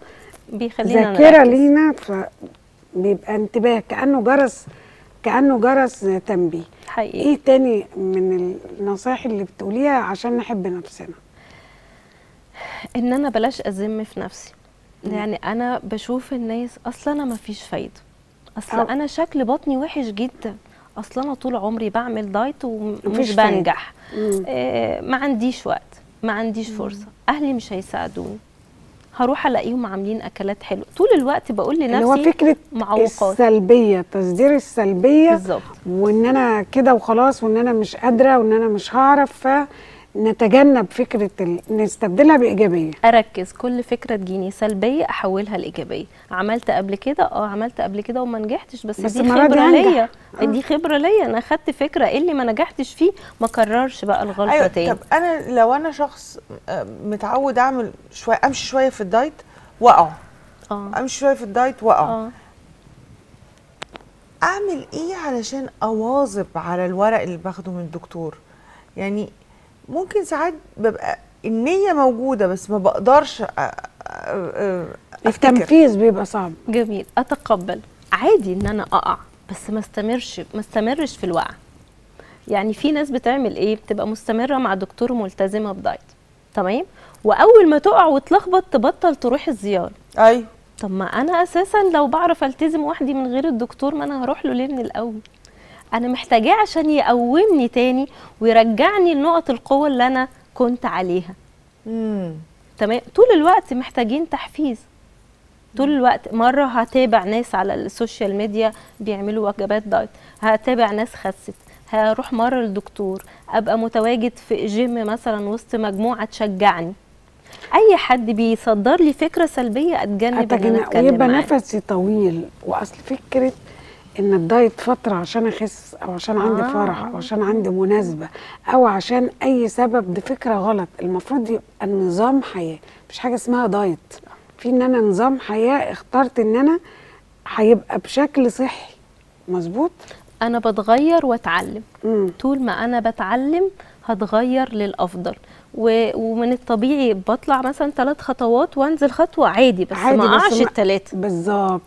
بيخلينا ذاكره لينا، فبيبقى انتباه، كانه جرس، كانه جرس تنبيه حقيقي. ايه تاني من النصائح اللي بتقوليها عشان نحب نفسنا؟ ان انا بلاش ازم في نفسي. م. يعني انا بشوف الناس اصلا انا ما فيش فايده، اصلا أو. انا شكل بطني وحش جدا، اصلا انا طول عمري بعمل دايت ومش بنجح، آه ما عنديش وقت، ما عنديش فرصه، اهلي مش هيساعدوني، هروح الاقيهم عاملين اكلات حلوه. طول الوقت بقول لنفسي هو فكره معوقات السلبيه، تصدير السلبيه بالظبط، وان انا كده وخلاص، وان انا مش قادره، وان انا مش هعرف. فنتجنب فكره ال... نستبدلها بايجابيه. اركز كل فكره تجيني سلبيه احولها لايجابيه. عملت قبل كده، اه عملت قبل كده وما نجحتش، بس, بس دي خبره ليا. آه. دي خبره ليا، انا اخدت فكره ايه اللي ما نجحتش فيه، ما كررش بقى الغلطه. أيوة. تاني. طب انا لو انا شخص متعود اعمل شويه، امشي شويه في الدايت واقع، اه امشي شويه في الدايت واقع، آه. اعمل ايه علشان اواظب على الورق اللي باخده من الدكتور؟ يعني ممكن ساعات ببقى النيه موجوده بس ما بقدرش، التنفيذ بيبقى صعب. جميل، اتقبل عادي ان انا اقع، بس ما استمرش ما استمرش في الوقعه. يعني في ناس بتعمل ايه، بتبقى مستمره مع دكتور ملتزمه بدايت، تمام، واول ما تقع وتلخبط تبطل تروح الزياره. ايوه، طب ما انا اساسا لو بعرف التزم وحدي من غير الدكتور، ما انا هروح له ليه من الاول؟ انا محتاجاه عشان يقومني تاني ويرجعني لنقط القوه اللي انا كنت عليها. امم تمام، طول الوقت محتاجين تحفيز، طول الوقت. مره هتابع ناس على السوشيال ميديا بيعملوا وجبات دايت، هتابع ناس خست، هروح مره للدكتور، ابقى متواجد في جيم مثلا وسط مجموعه تشجعني. اي حد بيصدر لي فكره سلبيه اتجنب ان انا اتكلم ويبقى نفسي طويل. واصل فكره ان الدايت فتره عشان اخس او عشان عندي آه. فرح او عشان عندي مناسبه او عشان اي سبب، دي فكره غلط. المفروض يبقى النظام حياه، مش حاجه اسمها دايت. في ان انا نظام حياه اخترت ان انا هيبقى بشكل صحي. مظبوط. انا بتغير واتعلم. مم. طول ما انا بتعلم هتغير للافضل، و... ومن الطبيعي بطلع مثلا ثلاث خطوات وانزل خطوه عادي، بس عادي ما اقعش الثلاثه. بالظبط.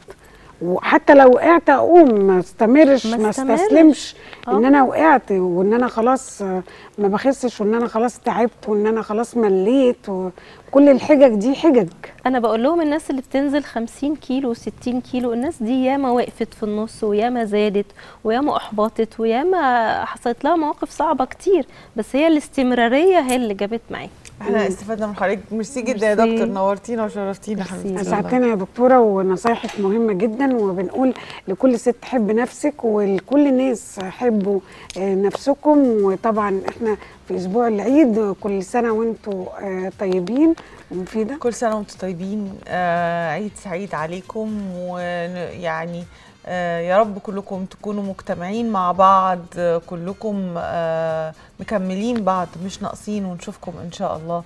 وحتى لو وقعت اقوم، ما استمرش، ما استسلمش ان انا وقعت وان انا خلاص ما بخسش وان انا خلاص تعبت وان انا خلاص مليت وكل الحجج دي حجج. انا بقول لهم الناس اللي بتنزل خمسين كيلو وستين كيلو، الناس دي ياما وقفت في النص وياما زادت وياما احبطت وياما حصلت لها مواقف صعبه كتير، بس هي الاستمراريه هي اللي جابت معايا. احنا استفدنا من حضرتك، ميرسي جدا يا دكتور، نورتينا وشرفتينا حبيبتي، اسعدتنا يا دكتوره، ونصايحك مهمه جدا. وبنقول لكل ست حب نفسك، ولكل الناس حبوا نفسكم. وطبعا احنا في اسبوع العيد، كل سنه وانتم طيبين ومفيده. كل سنه وانتم طيبين، عيد سعيد عليكم، ويعني يا رب كلكم تكونوا مجتمعين مع بعض، كلكم مكملين بعض مش ناقصين. ونشوفكم إن شاء الله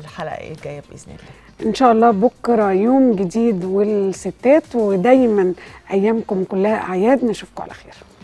الحلقة الجاية بإذن الله. إن شاء الله بكرة يوم جديد والستات، ودايما أيامكم كلها أعياد. نشوفكم على خير.